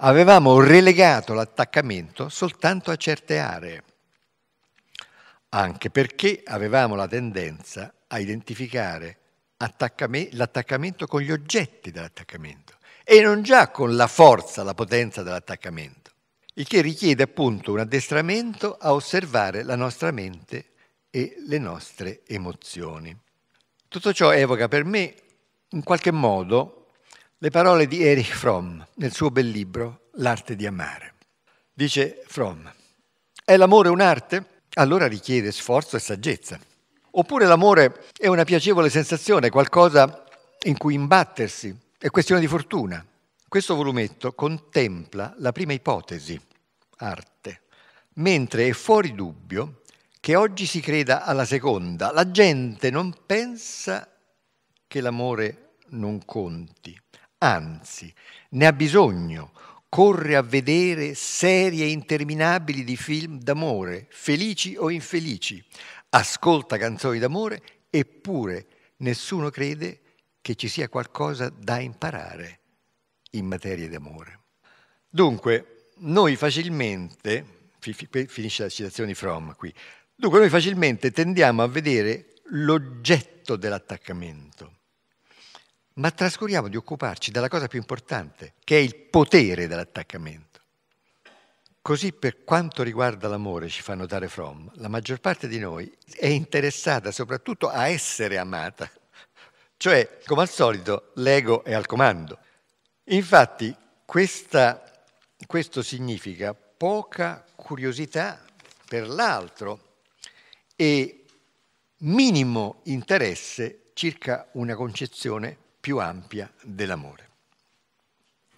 avevamo relegato l'attaccamento soltanto a certe aree, anche perché avevamo la tendenza a identificare l'attaccamento con gli oggetti dell'attaccamento e non già con la forza, la potenza dell'attaccamento, il che richiede appunto un addestramento a osservare la nostra mente e le nostre emozioni. Tutto ciò evoca per me, in qualche modo, le parole di Erich Fromm nel suo bel libro L'arte di amare. Dice Fromm: è l'amore un'arte? Allora richiede sforzo e saggezza. Oppure l'amore è una piacevole sensazione, qualcosa in cui imbattersi, è questione di fortuna. Questo volumetto contempla la prima ipotesi, arte, mentre è fuori dubbio che oggi si creda alla seconda. La gente non pensa che l'amore non conti. Anzi, ne ha bisogno, corre a vedere serie interminabili di film d'amore, felici o infelici, ascolta canzoni d'amore, eppure nessuno crede che ci sia qualcosa da imparare in materia di amore. Dunque, noi facilmente, finisce la citazione di Fromm qui, dunque noi facilmente tendiamo a vedere l'oggetto dell'attaccamento, ma trascuriamo di occuparci della cosa più importante, che è il potere dell'attaccamento. Così per quanto riguarda l'amore, ci fa notare Fromm, la maggior parte di noi è interessata soprattutto a essere amata, cioè, come al solito, l'ego è al comando. Infatti, questo significa poca curiosità per l'altro e minimo interesse circa una concezione più ampia dell'amore.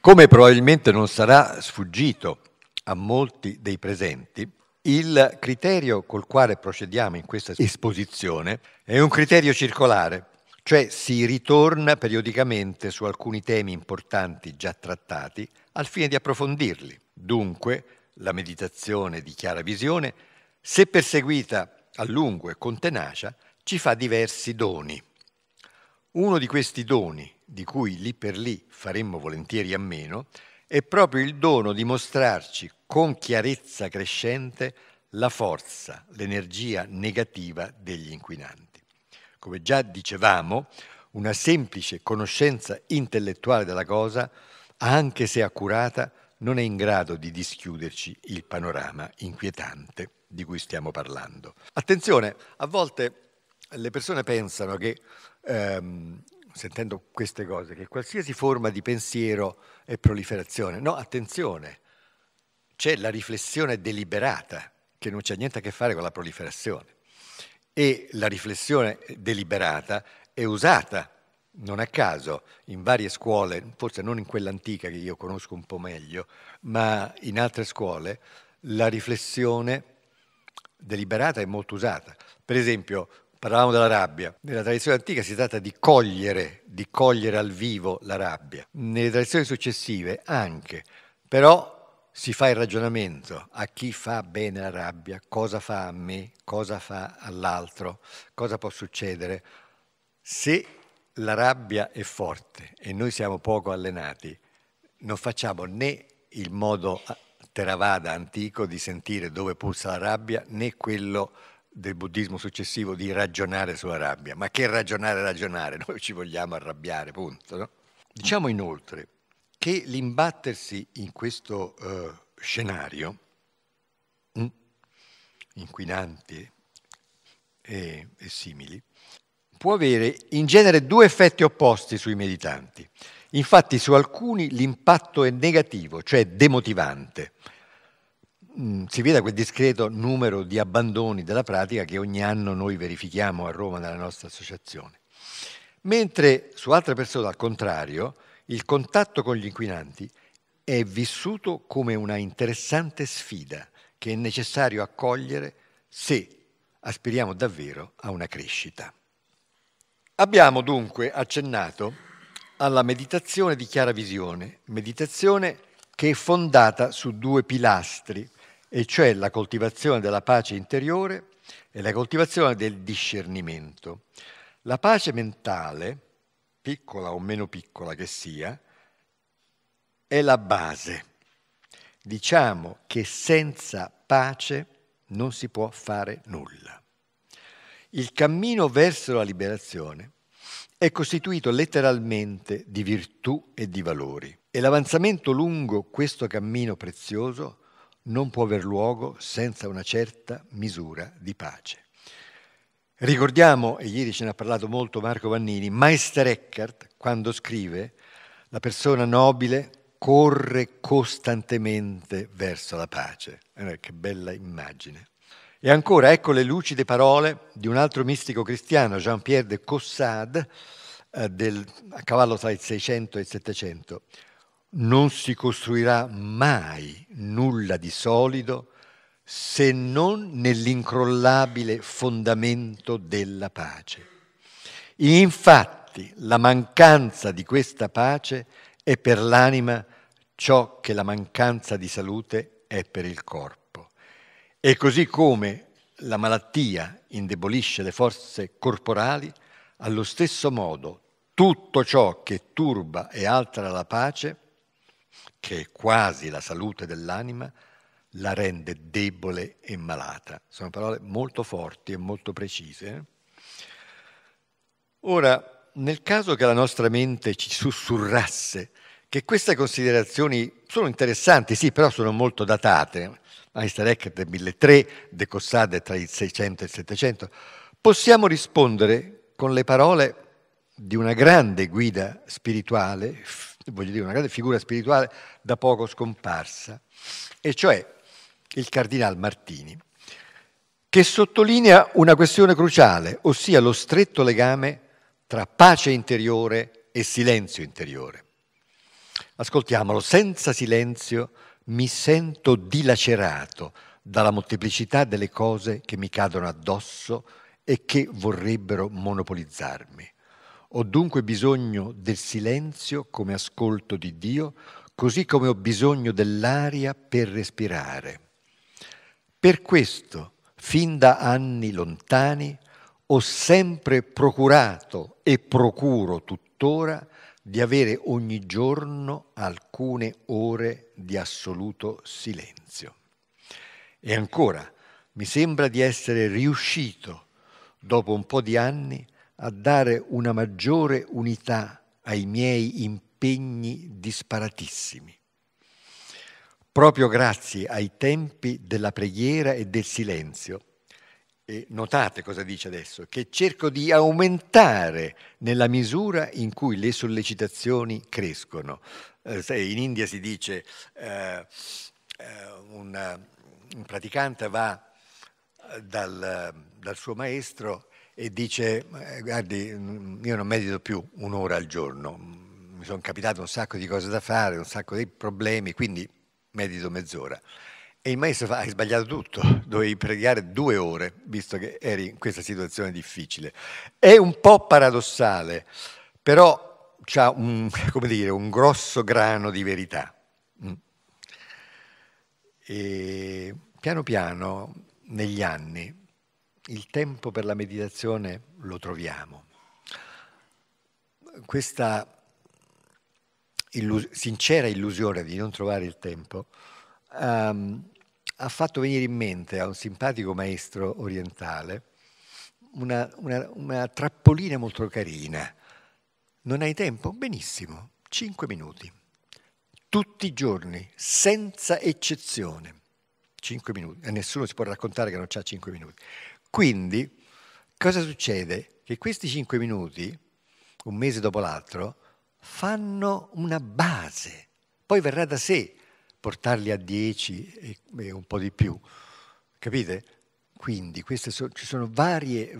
Come probabilmente non sarà sfuggito a molti dei presenti, il criterio col quale procediamo in questa esposizione è un criterio circolare, cioè si ritorna periodicamente su alcuni temi importanti già trattati al fine di approfondirli. Dunque, la meditazione di chiara visione, se perseguita a lungo e con tenacia, ci fa diversi doni. Uno di questi doni, di cui lì per lì faremmo volentieri a meno, è proprio il dono di mostrarci con chiarezza crescente la forza, l'energia negativa degli inquinanti. Come già dicevamo, una semplice conoscenza intellettuale della cosa, anche se accurata, non è in grado di dischiuderci il panorama inquietante di cui stiamo parlando. Attenzione, a volte le persone pensano che sentendo queste cose, che qualsiasi forma di pensiero è proliferazione. No, attenzione, c'è la riflessione deliberata, che non c'è niente a che fare con la proliferazione. E la riflessione deliberata è usata, non a caso, in varie scuole, forse non in quella antica che io conosco un po' meglio, ma in altre scuole, la riflessione deliberata è molto usata. Per esempio, parlavamo della rabbia. Nella tradizione antica si tratta di cogliere al vivo la rabbia. Nelle tradizioni successive anche, però si fa il ragionamento a chi fa bene la rabbia, cosa fa a me, cosa fa all'altro, cosa può succedere. Se la rabbia è forte e noi siamo poco allenati, non facciamo né il modo Theravada antico di sentire dove pulsa la rabbia, né quello del buddismo successivo di ragionare sulla rabbia. Ma che ragionare? Noi ci vogliamo arrabbiare, punto, no? Diciamo inoltre che l'imbattersi in questo scenario inquinanti e simili può avere in genere due effetti opposti sui meditanti. Infatti su alcuni l'impatto è negativo, cioè demotivante. Si vede quel discreto numero di abbandoni della pratica che ogni anno noi verifichiamo a Roma nella nostra associazione. Mentre su altre persone, al contrario, il contatto con gli inquinanti è vissuto come una interessante sfida che è necessario accogliere se aspiriamo davvero a una crescita. Abbiamo dunque accennato alla meditazione di chiara visione, meditazione che è fondata su due pilastri, e cioè la coltivazione della pace interiore e la coltivazione del discernimento. La pace mentale, piccola o meno piccola che sia, è la base. Diciamo che senza pace non si può fare nulla. Il cammino verso la liberazione è costituito letteralmente di virtù e di valori, e l'avanzamento lungo questo cammino prezioso non può aver luogo senza una certa misura di pace. Ricordiamo, e ieri ce ne ha parlato molto Marco Vannini, Meister Eckhart, quando scrive: la persona nobile corre costantemente verso la pace. Che bella immagine. E ancora, ecco le lucide parole di un altro mistico cristiano, Jean-Pierre de Cossade, a cavallo tra il 600 e il 700. Non si costruirà mai nulla di solido se non nell'incrollabile fondamento della pace. Infatti, la mancanza di questa pace è per l'anima ciò che la mancanza di salute è per il corpo. E così come la malattia indebolisce le forze corporali, allo stesso modo tutto ciò che turba e altera la pace, che è quasi la salute dell'anima, la rende debole e malata. Sono parole molto forti e molto precise. Ora, nel caso che la nostra mente ci sussurrasse che queste considerazioni sono interessanti, sì, però sono molto datate, Meister Eckhart del 1300, De Cossade tra il 600 e il 700, possiamo rispondere con le parole di una grande guida spirituale, voglio dire una grande figura spirituale da poco scomparsa, e cioè il Cardinal Martini, che sottolinea una questione cruciale, ossia lo stretto legame tra pace interiore e silenzio interiore. Ascoltiamolo: senza silenzio mi sento dilacerato dalla molteplicità delle cose che mi cadono addosso e che vorrebbero monopolizzarmi. Ho dunque bisogno del silenzio come ascolto di Dio, così come ho bisogno dell'aria per respirare. Per questo, fin da anni lontani, ho sempre procurato e procuro tuttora di avere ogni giorno alcune ore di assoluto silenzio. E ancora, mi sembra di essere riuscito, dopo un po' di anni, a dare una maggiore unità ai miei impegni disparatissimi, proprio grazie ai tempi della preghiera e del silenzio. E notate cosa dice adesso: che cerco di aumentare nella misura in cui le sollecitazioni crescono. In India si dice, un praticante va dal suo maestro e dice: guardi, io non medito più un'ora al giorno, mi sono capitato un sacco di cose da fare, un sacco di problemi, quindi medito mezz'ora. E il maestro fa: hai sbagliato tutto, dovevi pregare 2 ore, visto che eri in questa situazione difficile. È un po' paradossale, però c'ha un grosso grano di verità. E piano piano, negli anni, il tempo per la meditazione lo troviamo. Questa sincera illusione di non trovare il tempo ha fatto venire in mente a un simpatico maestro orientale una trappolina molto carina. Non hai tempo? Benissimo, 5 minuti. Tutti i giorni, senza eccezione. 5 minuti. E nessuno si può raccontare che non c'ha 5 minuti. Quindi, cosa succede? Che questi 5 minuti, un mese dopo l'altro, fanno una base. Poi verrà da sé portarli a 10 e un po' di più. Capite? Quindi ci sono varie,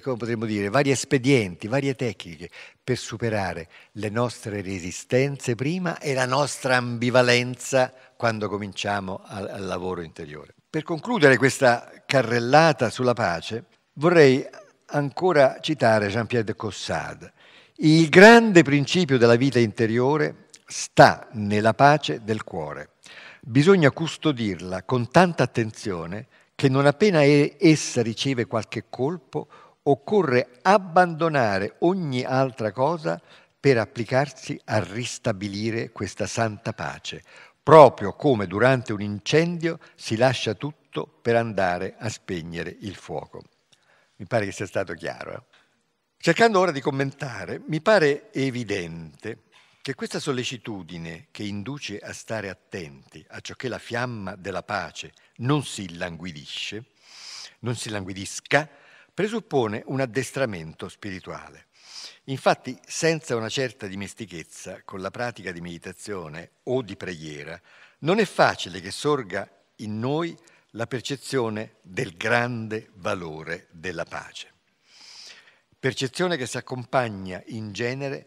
come potremmo dire, vari espedienti, varie tecniche per superare le nostre resistenze prima e la nostra ambivalenza quando cominciamo al lavoro interiore. Per concludere questa carrellata sulla pace, vorrei ancora citare Jean-Pierre de Cossade. Il grande principio della vita interiore sta nella pace del cuore. Bisogna custodirla con tanta attenzione che non appena essa riceve qualche colpo, occorre abbandonare ogni altra cosa per applicarsi a ristabilire questa santa pace, proprio come durante un incendio si lascia tutto per andare a spegnere il fuoco. Mi pare che sia stato chiaro. Cercando ora di commentare, mi pare evidente che questa sollecitudine che induce a stare attenti a ciò che la fiamma della pace non si languidisca, presuppone un addestramento spirituale. Infatti, senza una certa dimestichezza con la pratica di meditazione o di preghiera, non è facile che sorga in noi la percezione del grande valore della pace. Percezione che si accompagna in genere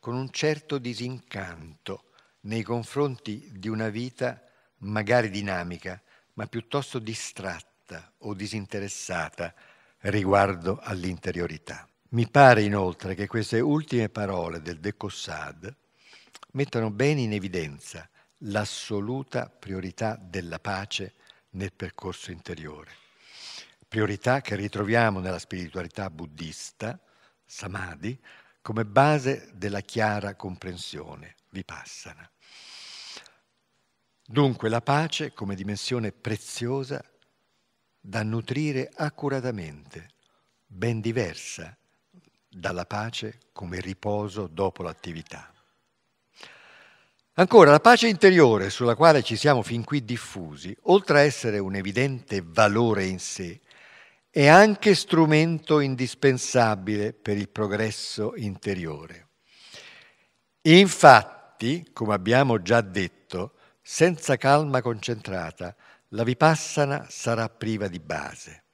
con un certo disincanto nei confronti di una vita magari dinamica, ma piuttosto distratta o disinteressata riguardo all'interiorità. Mi pare inoltre che queste ultime parole del De Cossade mettano bene in evidenza l'assoluta priorità della pace nel percorso interiore, priorità che ritroviamo nella spiritualità buddista, samadhi, come base della chiara comprensione vipassana. Dunque la pace come dimensione preziosa da nutrire accuratamente, ben diversa dalla pace come riposo dopo l'attività. Ancora, la pace interiore sulla quale ci siamo fin qui diffusi, oltre a essere un evidente valore in sé, è anche strumento indispensabile per il progresso interiore. Infatti, come abbiamo già detto, senza calma concentrata, la vipassana sarà priva di base.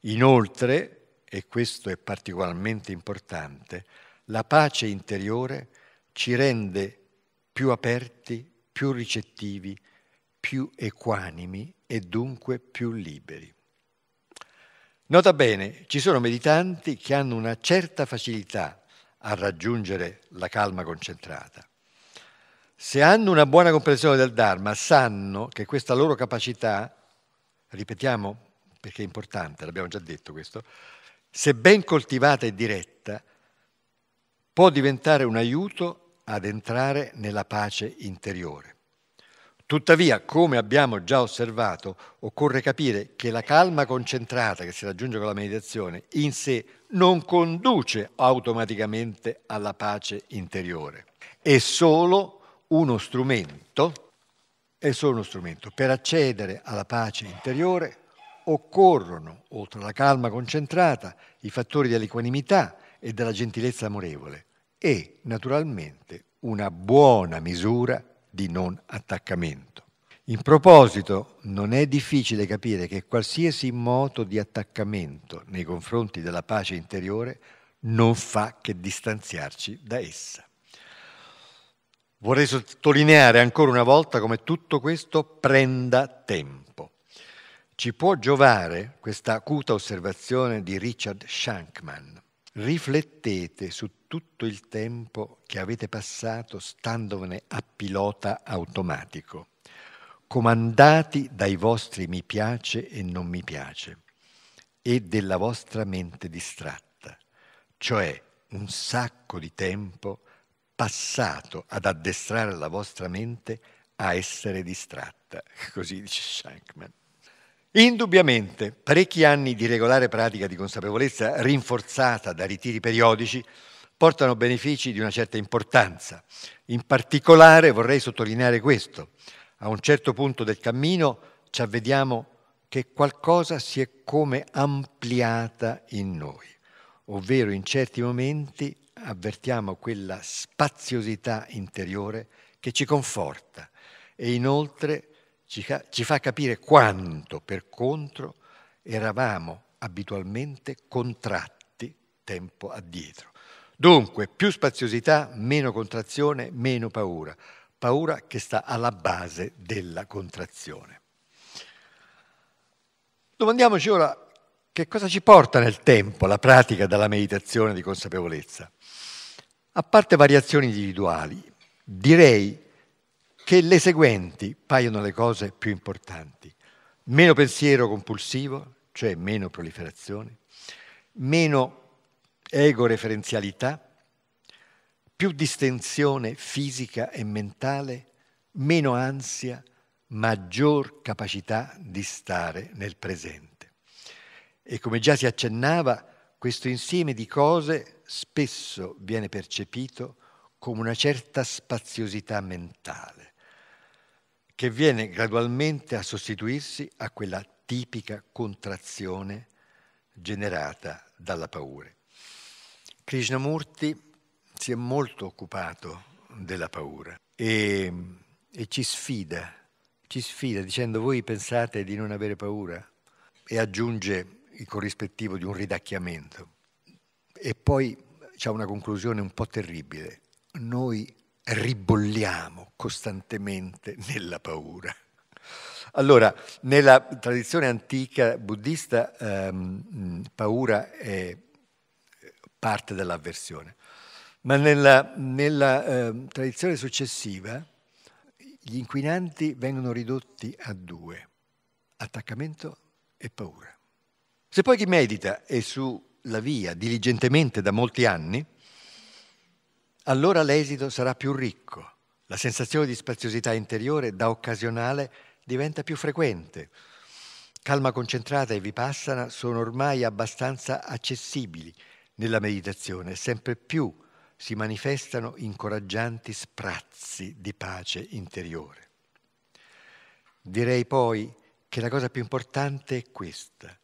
Inoltre, e questo è particolarmente importante, la pace interiore ci rende più aperti, più ricettivi, più equanimi e dunque più liberi. Nota bene, ci sono meditanti che hanno una certa facilità a raggiungere la calma concentrata. Se hanno una buona comprensione del Dharma, sanno che questa loro capacità, ripetiamo perché è importante, l'abbiamo già detto questo, se ben coltivata e diretta, può diventare un aiuto ad entrare nella pace interiore. Tuttavia, come abbiamo già osservato, occorre capire che la calma concentrata che si raggiunge con la meditazione in sé non conduce automaticamente alla pace interiore. È solo uno strumento. Per accedere alla pace interiore occorrono, oltre alla calma concentrata, i fattori dell'equanimità e della gentilezza amorevole e, naturalmente, una buona misura di non attaccamento. In proposito, non è difficile capire che qualsiasi modo di attaccamento nei confronti della pace interiore non fa che distanziarci da essa. Vorrei sottolineare ancora una volta come tutto questo prenda tempo. Ci può giovare questa acuta osservazione di Richard Shankman. Riflettete su tutto il tempo che avete passato standovene a pilota automatico, comandati dai vostri mi piace e non mi piace e della vostra mente distratta, cioè un sacco di tempo passato ad addestrare la vostra mente a essere distratta, così dice Shankman. Indubbiamente, parecchi anni di regolare pratica di consapevolezza rinforzata da ritiri periodici portano benefici di una certa importanza. In particolare vorrei sottolineare questo. A un certo punto del cammino ci avvediamo che qualcosa si è come ampliata in noi, ovvero in certi momenti avvertiamo quella spaziosità interiore che ci conforta e inoltre ci fa capire quanto, per contro, eravamo abitualmente contratti tempo addietro. Dunque, più spaziosità, meno contrazione, meno paura. Paura che sta alla base della contrazione. Domandiamoci ora che cosa ci porta nel tempo la pratica della meditazione di consapevolezza. A parte variazioni individuali, direi che le seguenti paiono le cose più importanti. Meno pensiero compulsivo, cioè meno proliferazione, meno ego-referenzialità, più distensione fisica e mentale, meno ansia, maggior capacità di stare nel presente. E come già si accennava, questo insieme di cose spesso viene percepito come una certa spaziosità mentale, che viene gradualmente a sostituirsi a quella tipica contrazione generata dalla paura. Krishnamurti si è molto occupato della paura e ci sfida dicendo: voi pensate di non avere paura? E aggiunge il corrispettivo di un ridacchiamento. E poi c'è una conclusione un po' terribile. Noi ribolliamo costantemente nella paura. Allora, nella tradizione antica buddista, paura è parte dell'avversione, ma nella tradizione successiva gli inquinanti vengono ridotti a due: attaccamento e paura. Se poi chi medita è sulla via diligentemente da molti anni, allora l'esito sarà più ricco. La sensazione di spaziosità interiore da occasionale diventa più frequente. Calma concentrata e vipassana sono ormai abbastanza accessibili nella meditazione, sempre più si manifestano incoraggianti sprazzi di pace interiore. Direi poi che la cosa più importante è questa,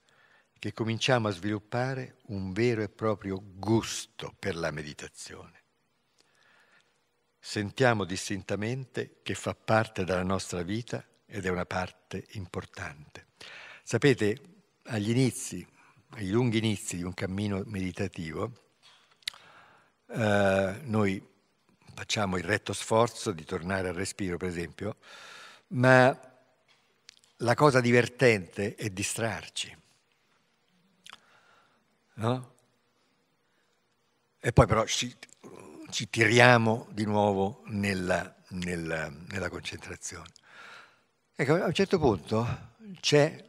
che cominciamo a sviluppare un vero e proprio gusto per la meditazione. Sentiamo distintamente che fa parte della nostra vita ed è una parte importante. Sapete, agli inizi, ai lunghi inizi di un cammino meditativo, noi facciamo il retto sforzo di tornare al respiro, per esempio, ma la cosa divertente è distrarci, no? E poi però ci tiriamo di nuovo nella concentrazione. Ecco, a un certo punto c'è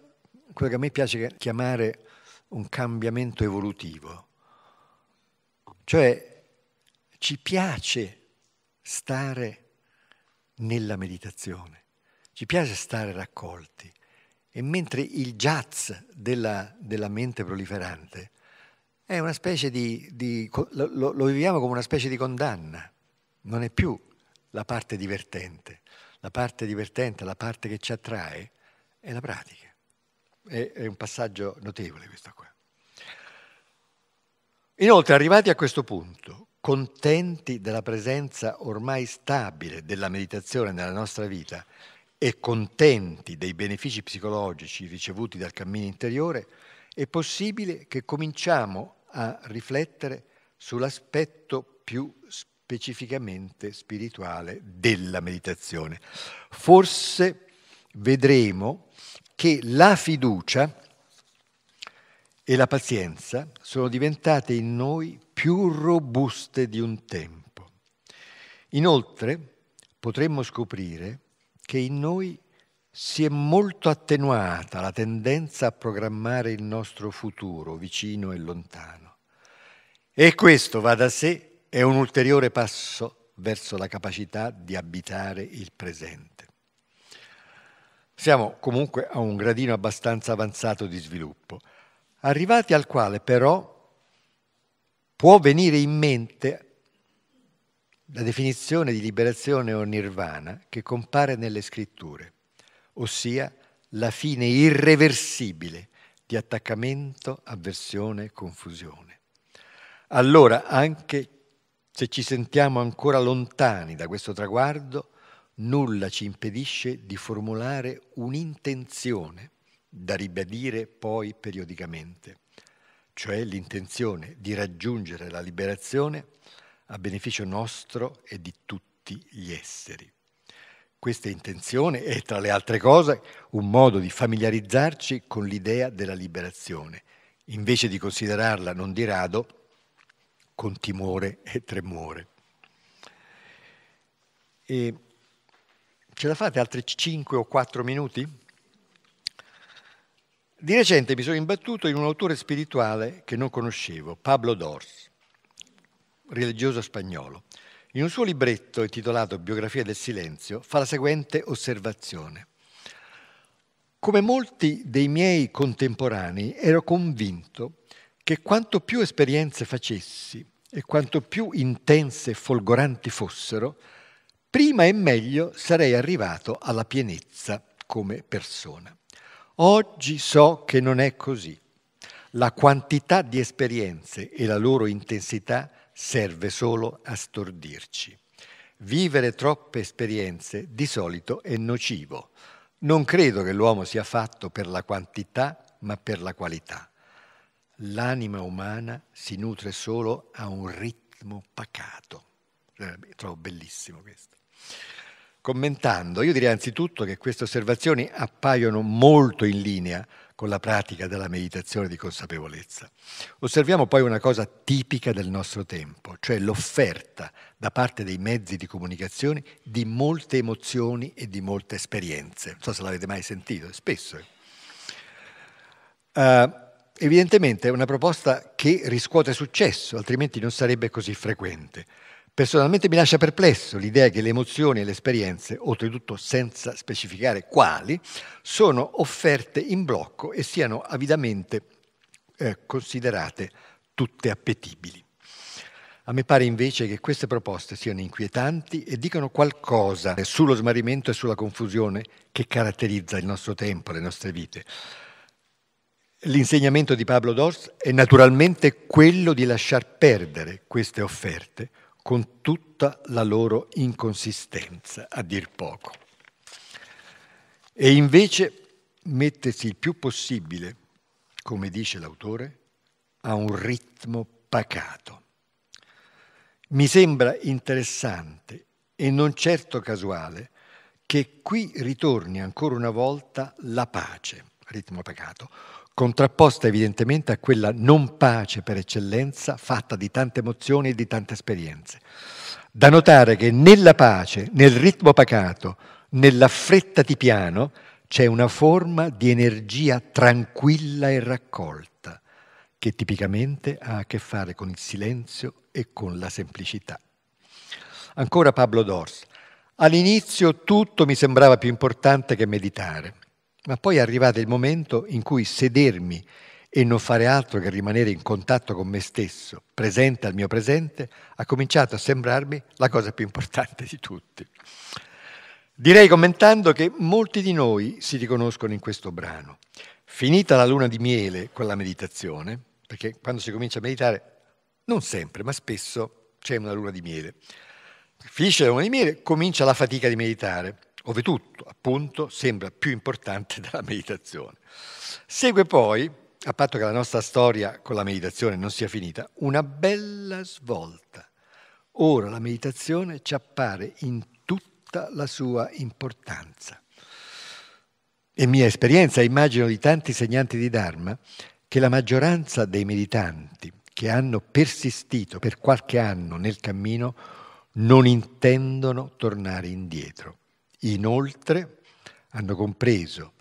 quello che a me piace chiamare un cambiamento evolutivo, cioè ci piace stare nella meditazione, ci piace stare raccolti, e mentre il jazz della mente proliferante è una specie lo viviamo come una specie di condanna, non è più la parte divertente. La parte divertente, la parte che ci attrae è la pratica. È un passaggio notevole questo qua. Inoltre, arrivati a questo punto, contenti della presenza ormai stabile della meditazione nella nostra vita e contenti dei benefici psicologici ricevuti dal cammino interiore, è possibile che cominciamo a riflettere sull'aspetto più specificamente spirituale della meditazione. Forse vedremo che la fiducia e la pazienza sono diventate in noi più robuste di un tempo. Inoltre potremmo scoprire che in noi si è molto attenuata la tendenza a programmare il nostro futuro vicino e lontano. E questo, va da sé, è un ulteriore passo verso la capacità di abitare il presente. Siamo comunque a un gradino abbastanza avanzato di sviluppo, arrivati al quale però può venire in mente la definizione di liberazione o nirvana che compare nelle scritture, ossia la fine irreversibile di attaccamento, avversione, confusione. Allora, anche se ci sentiamo ancora lontani da questo traguardo, nulla ci impedisce di formulare un'intenzione da ribadire poi periodicamente, cioè l'intenzione di raggiungere la liberazione a beneficio nostro e di tutti gli esseri. Questa intenzione è, tra le altre cose, un modo di familiarizzarci con l'idea della liberazione, invece di considerarla non di rado con timore e tremore. E ce la fate altri 5 o 4 minuti? Di recente mi sono imbattuto in un autore spirituale che non conoscevo, Pablo Dorsi, religioso spagnolo. In un suo libretto intitolato Biografia del silenzio fa la seguente osservazione. Come molti dei miei contemporanei ero convinto che quanto più esperienze facessi e quanto più intense e folgoranti fossero, prima e meglio sarei arrivato alla pienezza come persona. Oggi so che non è così. La quantità di esperienze e la loro intensità serve solo a stordirci. Vivere troppe esperienze di solito è nocivo. Non credo che l'uomo sia fatto per la quantità, ma per la qualità. L'anima umana si nutre solo a un ritmo pacato. Trovo bellissimo questo. Commentando, io direi anzitutto che queste osservazioni appaiono molto in linea con la pratica della meditazione di consapevolezza. Osserviamo poi una cosa tipica del nostro tempo, cioè l'offerta da parte dei mezzi di comunicazione di molte emozioni e di molte esperienze. Non so se l'avete mai sentito, spesso. Evidentemente è una proposta che riscuote successo, altrimenti non sarebbe così frequente. Personalmente mi lascia perplesso l'idea che le emozioni e le esperienze, oltretutto senza specificare quali, sono offerte in blocco e siano avidamente considerate tutte appetibili. A me pare invece che queste proposte siano inquietanti e dicano qualcosa sullo smarrimento e sulla confusione che caratterizza il nostro tempo, le nostre vite. L'insegnamento di Pablo Dorsi è naturalmente quello di lasciar perdere queste offerte con tutta la loro inconsistenza, a dir poco. E invece mettersi il più possibile, come dice l'autore, a un ritmo pacato. Mi sembra interessante e non certo casuale che qui ritorni ancora una volta la pace, ritmo pacato, contrapposta evidentemente a quella non pace per eccellenza fatta di tante emozioni e di tante esperienze. Da notare che nella pace, nel ritmo pacato, nella fretta di piano, c'è una forma di energia tranquilla e raccolta, che tipicamente ha a che fare con il silenzio e con la semplicità. Ancora Pablo Dorsi. All'inizio tutto mi sembrava più importante che meditare. Ma poi è arrivato il momento in cui sedermi e non fare altro che rimanere in contatto con me stesso, presente al mio presente, ha cominciato a sembrarmi la cosa più importante di tutti. Direi commentando che molti di noi si riconoscono in questo brano. Finita la luna di miele con la meditazione, perché quando si comincia a meditare, non sempre, ma spesso c'è una luna di miele. Finisce la luna di miele, comincia la fatica di meditare, ove tutto, appunto, sembra più importante della meditazione. Segue poi, a patto che la nostra storia con la meditazione non sia finita, una bella svolta. Ora la meditazione ci appare in tutta la sua importanza. È mia esperienza, immagino di tanti insegnanti di Dharma, che la maggioranza dei meditanti che hanno persistito per qualche anno nel cammino non intendono tornare indietro. Inoltre hanno compreso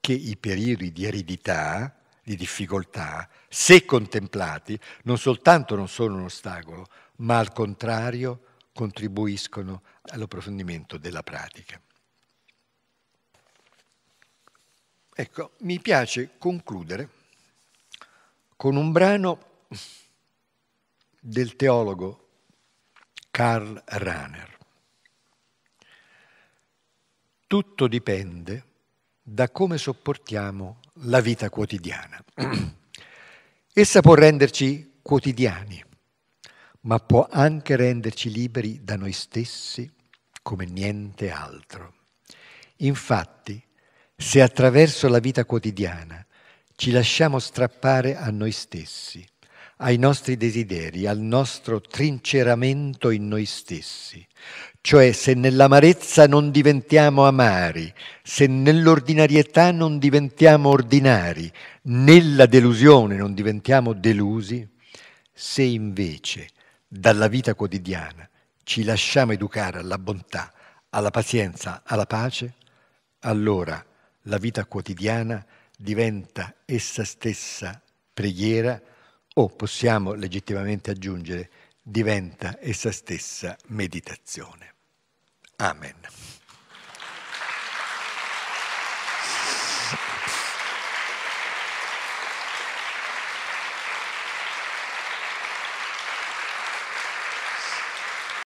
che i periodi di aridità, di difficoltà, se contemplati, non soltanto non sono un ostacolo, ma al contrario contribuiscono all'approfondimento della pratica. Ecco, mi piace concludere con un brano del teologo Karl Rahner. Tutto dipende da come sopportiamo la vita quotidiana. Essa può renderci quotidiani, ma può anche renderci liberi da noi stessi come niente altro. Infatti, se attraverso la vita quotidiana ci lasciamo strappare a noi stessi, ai nostri desideri, al nostro trinceramento in noi stessi, cioè se nell'amarezza non diventiamo amari, se nell'ordinarietà non diventiamo ordinari, nella delusione non diventiamo delusi, se invece dalla vita quotidiana ci lasciamo educare alla bontà, alla pazienza, alla pace, allora la vita quotidiana diventa essa stessa preghiera, o possiamo legittimamente aggiungere, diventa essa stessa meditazione. Amen.